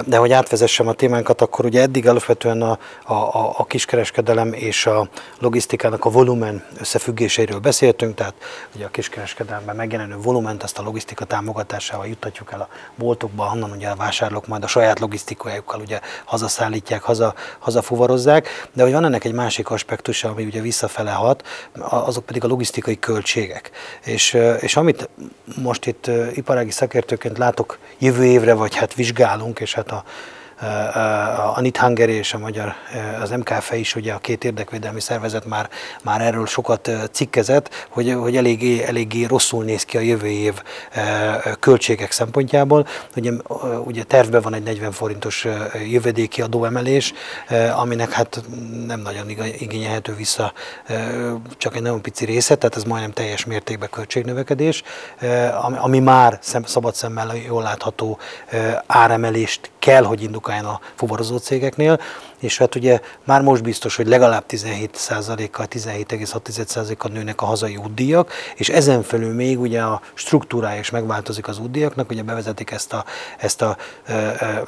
de hogy átvezessem a témánkat, akkor ugye eddig alapvetően a, a, a kiskereskedelem és a logisztikának a volumen összefüggéséről beszéltünk, tehát ugye a kiskereskedelemben megjelenő volument, azt a logisztika támogatásával juttatjuk el a boltokba, onnan ugye a vásárlók majd a saját logisztikájukkal ugye hazaszállítják, haza, hazafuvarozzák, de hogy van ennek egy másik aspektusa, ami ugye visszafele hat, azok pedig a logisztikai költségek. És, és amit most itt iparági szakértőként látok jövő évre, vagy hát vizsgálunk, és hát a, a, a Nithanger és a magyar, az em ká ef is, ugye a két érdekvédelmi szervezet már, már erről sokat cikkezett, hogy, hogy eléggé, eléggé rosszul néz ki a jövő év költségek szempontjából. Ugye, ugye tervben van egy negyven forintos jövedéki adóemelés, aminek hát nem nagyon igényelhető vissza csak egy nagyon pici része, tehát ez majdnem teljes mértékben költségnövekedés, ami már szabad szemmel jól látható áremelést kell, hogy indukáljon a fuvarozó cégeknél, és hát ugye már most biztos, hogy legalább tizenhét százalékkal, tizenhét egész hat százalékkal nőnek a hazai útdíjak, és ezen felül még ugye a struktúrája is megváltozik az útdíjaknak, ugye bevezetik ezt a, ezt a,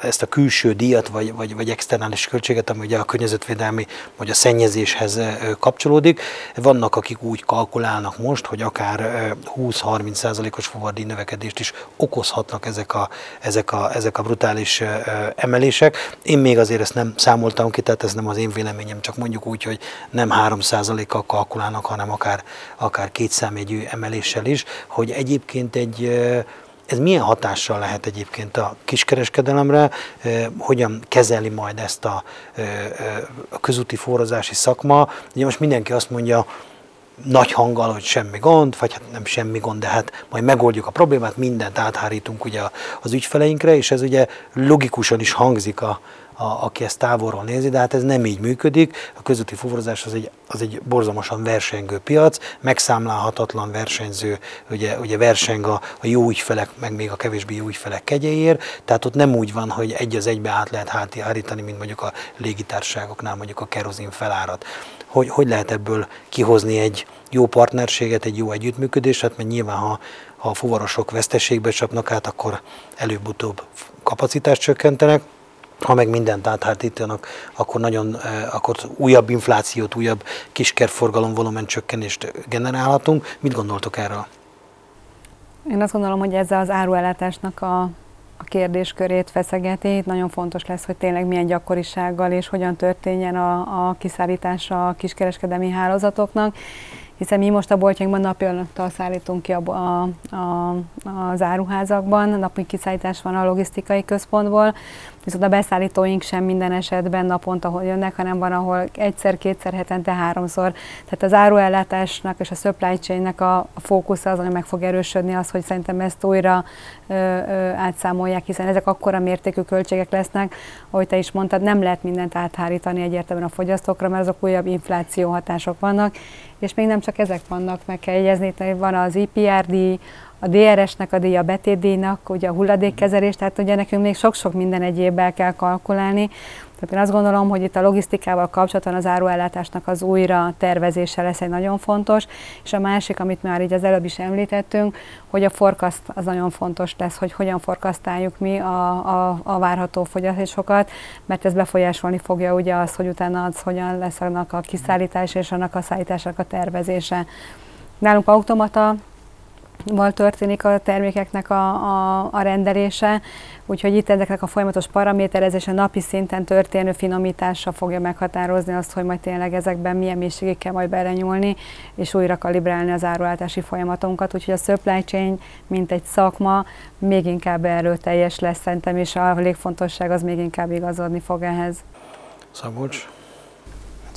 ezt a külső díjat, vagy, vagy, vagy externális költséget, ami ugye a környezetvédelmi, vagy a szennyezéshez kapcsolódik. Vannak, akik úgy kalkulálnak most, hogy akár húsz-harminc százalékos fuvardíj növekedést is okozhatnak ezek a, ezek a, ezek a brutális emelések. Én még azért ezt nem számoltam ki, tehát ez nem az én véleményem, csak mondjuk úgy, hogy nem három százalékkal kalkulálnak, hanem akár, akár kétszámjegyű emeléssel is, hogy egyébként egy, ez milyen hatással lehet egyébként a kiskereskedelemre, hogyan kezeli majd ezt a, a közúti fuvarozási szakma. Ugye most mindenki azt mondja, nagy hanggal, hogy semmi gond, vagy hát nem semmi gond, de hát majd megoldjuk a problémát, mindent áthárítunk ugye az ügyfeleinkre, és ez ugye logikusan is hangzik, a, a, aki ezt távolról nézi, de hát ez nem így működik. A közúti fuvarozás az egy, az egy borzalmasan versengő piac, megszámlálhatatlan versenyző, ugye, ugye verseng a, a jó ügyfelek, meg még a kevésbé jó ügyfelek kegyeiért, tehát ott nem úgy van, hogy egy az egybe át lehet hárítani, mint mondjuk a légitársaságoknál mondjuk a kerozin felárat. Hogy, hogy lehet ebből kihozni egy jó partnerséget, egy jó együttműködést, hát mert nyilván, ha, ha a fuvarosok veszteségbe csapnak át, akkor előbb-utóbb kapacitást csökkentenek, ha meg mindent áthátítanak, akkor nagyon, akkor újabb inflációt, újabb kiskerforgalom volumen csökkenést generálhatunk. Mit gondoltok erről? Én azt gondolom, hogy ezzel az áruellátásnak a a kérdéskörét feszegeti. Itt nagyon fontos lesz, hogy tényleg milyen gyakorisággal és hogyan történjen a, a kiszállítása a kiskereskedelmi hálózatoknak, hiszen mi most a boltjainkban napjainktal szállítunk ki a, a, a, az áruházakban, napi kiszállítás van a logisztikai központból, viszont a beszállítóink sem minden esetben naponta jönnek, hanem van, ahol egyszer, kétszer, hetente, háromszor. Tehát az áruellátásnak és a supply chain-nek a, a fókusza az, ami meg fog erősödni, az, hogy szerintem ezt újra ö, ö, átszámolják, hiszen ezek akkora mértékű költségek lesznek, ahogy te is mondtad, nem lehet mindent áthárítani egyértelműen a fogyasztókra, mert azok újabb infláció hatások vannak, és még nem csak ezek vannak, meg kell jegyezni, hogy van az I P R D, a D R S-nek a díja, a betétdíjnak, ugye a hulladékkezelés, tehát ugye nekünk még sok-sok minden egyébbel kell kalkulálni. Tehát én azt gondolom, hogy itt a logisztikával kapcsolatban az áruellátásnak az újra tervezése lesz egy nagyon fontos, és a másik, amit már így az előbb is említettünk, hogy a forecast az nagyon fontos lesz, hogy hogyan forecastáljuk mi a, a, a várható fogyasztásokat, mert ez befolyásolni fogja ugye az, hogy utána az hogyan lesz annak a kiszállítás és annak a szállításnak a tervezése. Nálunk automata val történik a termékeknek a, a, a rendelése, úgyhogy itt ezeknek a folyamatos paraméterezés, a napi szinten történő finomítása fogja meghatározni azt, hogy majd tényleg ezekben milyen mélységig kell majd belenyúlni, és újra kalibrálni az áruáltási folyamatunkat, úgyhogy a supply chain, mint egy szakma, még inkább erőteljes lesz szerintem, és a létfontosság az még inkább igazodni fog ehhez. Szabolcs?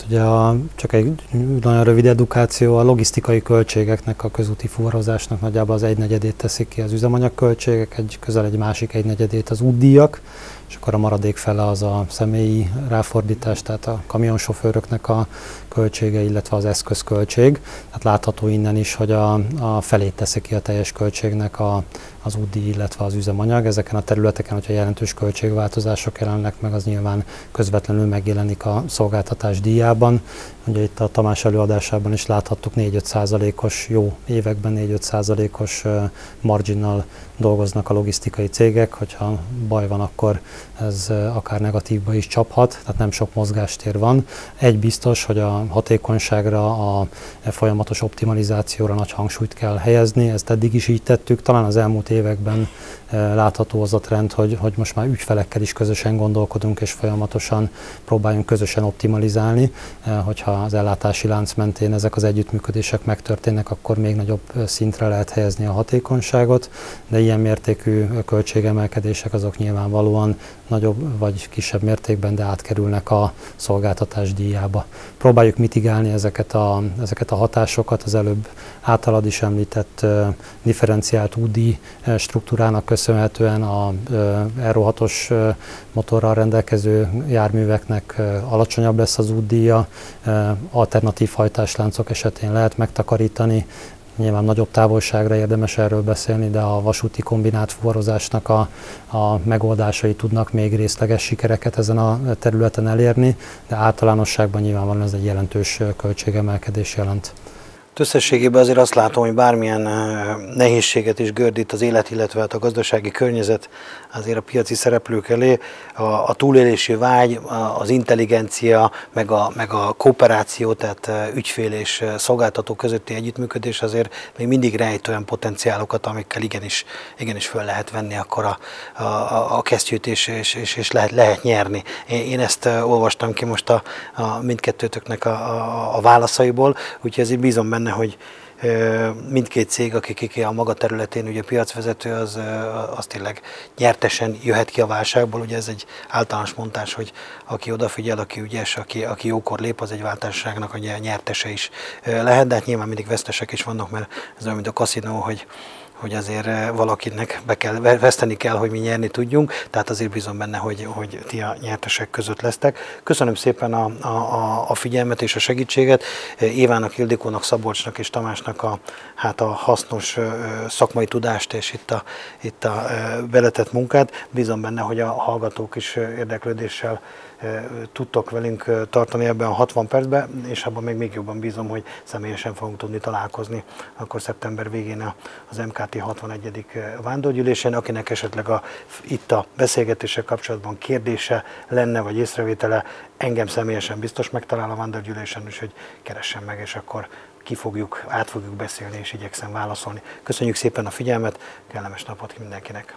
Ugye a, csak egy nagyon rövid edukáció, a logisztikai költségeknek, a közúti fuvarozásnak nagyjából az egynegyedét teszik ki az üzemanyagköltségek, egy, közel egy másik egynegyedét az útdíjak, és akkor a maradék fele az a személyi ráfordítás, tehát a kamionsofőröknek a költsége, illetve az eszközköltség. Tehát látható innen is, hogy a, a felét teszi ki a teljes költségnek a, az útdíj, illetve az üzemanyag. Ezeken a területeken, hogyha jelentős költségváltozások jelennek meg, az nyilván közvetlenül megjelenik a szolgáltatás díjában. Ugye itt a Tamás előadásában is láthattuk, négy-öt százalékos, jó években négy-öt százalékos marginnal dolgoznak a logisztikai cégek, hogyha baj van, akkor ez akár negatívba is csaphat, tehát nem sok mozgástér van. Egy biztos, hogy a hatékonyságra, a folyamatos optimalizációra nagy hangsúlyt kell helyezni, ezt eddig is így tettük, talán az elmúlt években látható az a trend, hogy, hogy most már ügyfelekkel is közösen gondolkodunk, és folyamatosan próbáljunk közösen optimalizálni, hogyha az ellátási lánc mentén ezek az együttműködések megtörténnek, akkor még nagyobb szintre lehet helyezni a hatékonyságot, de ilyen mértékű költségemelkedések azok nyilvánvalóan nagyobb vagy kisebb mértékben, de átkerülnek a szolgáltatás díjába. Próbáljuk mitigálni ezeket a, ezeket a hatásokat, az előbb általad is említett uh, differenciált U D I struktúrának köszönhetően a Euro hatos uh, motorral rendelkező járműveknek uh, alacsonyabb lesz az útdíja, uh, alternatív hajtásláncok esetén lehet megtakarítani. Nyilván nagyobb távolságra érdemes erről beszélni, de a vasúti kombinált fuvarozásnak a, a megoldásai tudnak még részleges sikereket ezen a területen elérni, de általánosságban nyilvánvalóan ez egy jelentős költségemelkedés jelent. Összességében azért azt látom, hogy bármilyen nehézséget is gördít az élet, illetve a gazdasági környezet azért a piaci szereplők elé, a, a túlélési vágy, az intelligencia, meg a, meg a kooperáció, tehát ügyfél és szolgáltató közötti együttműködés azért még mindig rejt olyan potenciálokat, amikkel igenis, igenis föl lehet venni akkor a, a, a kesztyűt, és, és, és lehet, lehet nyerni. Én, én ezt olvastam ki most a, a mindkettőtöknek a, a, a válaszaiból, úgyhogy ezért bízom benne, hogy mindkét cég, akik a maga területén ugye piacvezető, az, az tényleg nyertesen jöhet ki a válságból. Ugye ez egy általános mondás, hogy aki odafigyel, aki ügyes, aki, aki jókor lép, az egy válságnak a nyertese is lehet, de hát nyilván mindig vesztesek is vannak, mert ez olyan, mint a kaszinó, hogy hogy azért valakinek be kell, veszteni kell, hogy mi nyerni tudjunk, tehát azért bízom benne, hogy, hogy ti a nyertesek között lesztek. Köszönöm szépen a, a, a figyelmet és a segítséget. Évának, Ildikónak, Szabolcsnak és Tamásnak a, hát a hasznos szakmai tudást és itt a, itt a beletett munkát. Bízom benne, hogy a hallgatók is érdeklődéssel tudtok velünk tartani ebben a hatvan percben, és abban még, még jobban bízom, hogy személyesen fogunk tudni találkozni akkor szeptember végén az em ká té hatvanegyedik vándorgyűlésen. Akinek esetleg a, itt a beszélgetéssel kapcsolatban kérdése lenne, vagy észrevétele, engem személyesen biztos megtalál a vándorgyűlésen, úgyhogy keressen meg, és akkor ki fogjuk, át fogjuk beszélni, és igyekszem válaszolni. Köszönjük szépen a figyelmet, kellemes napot mindenkinek!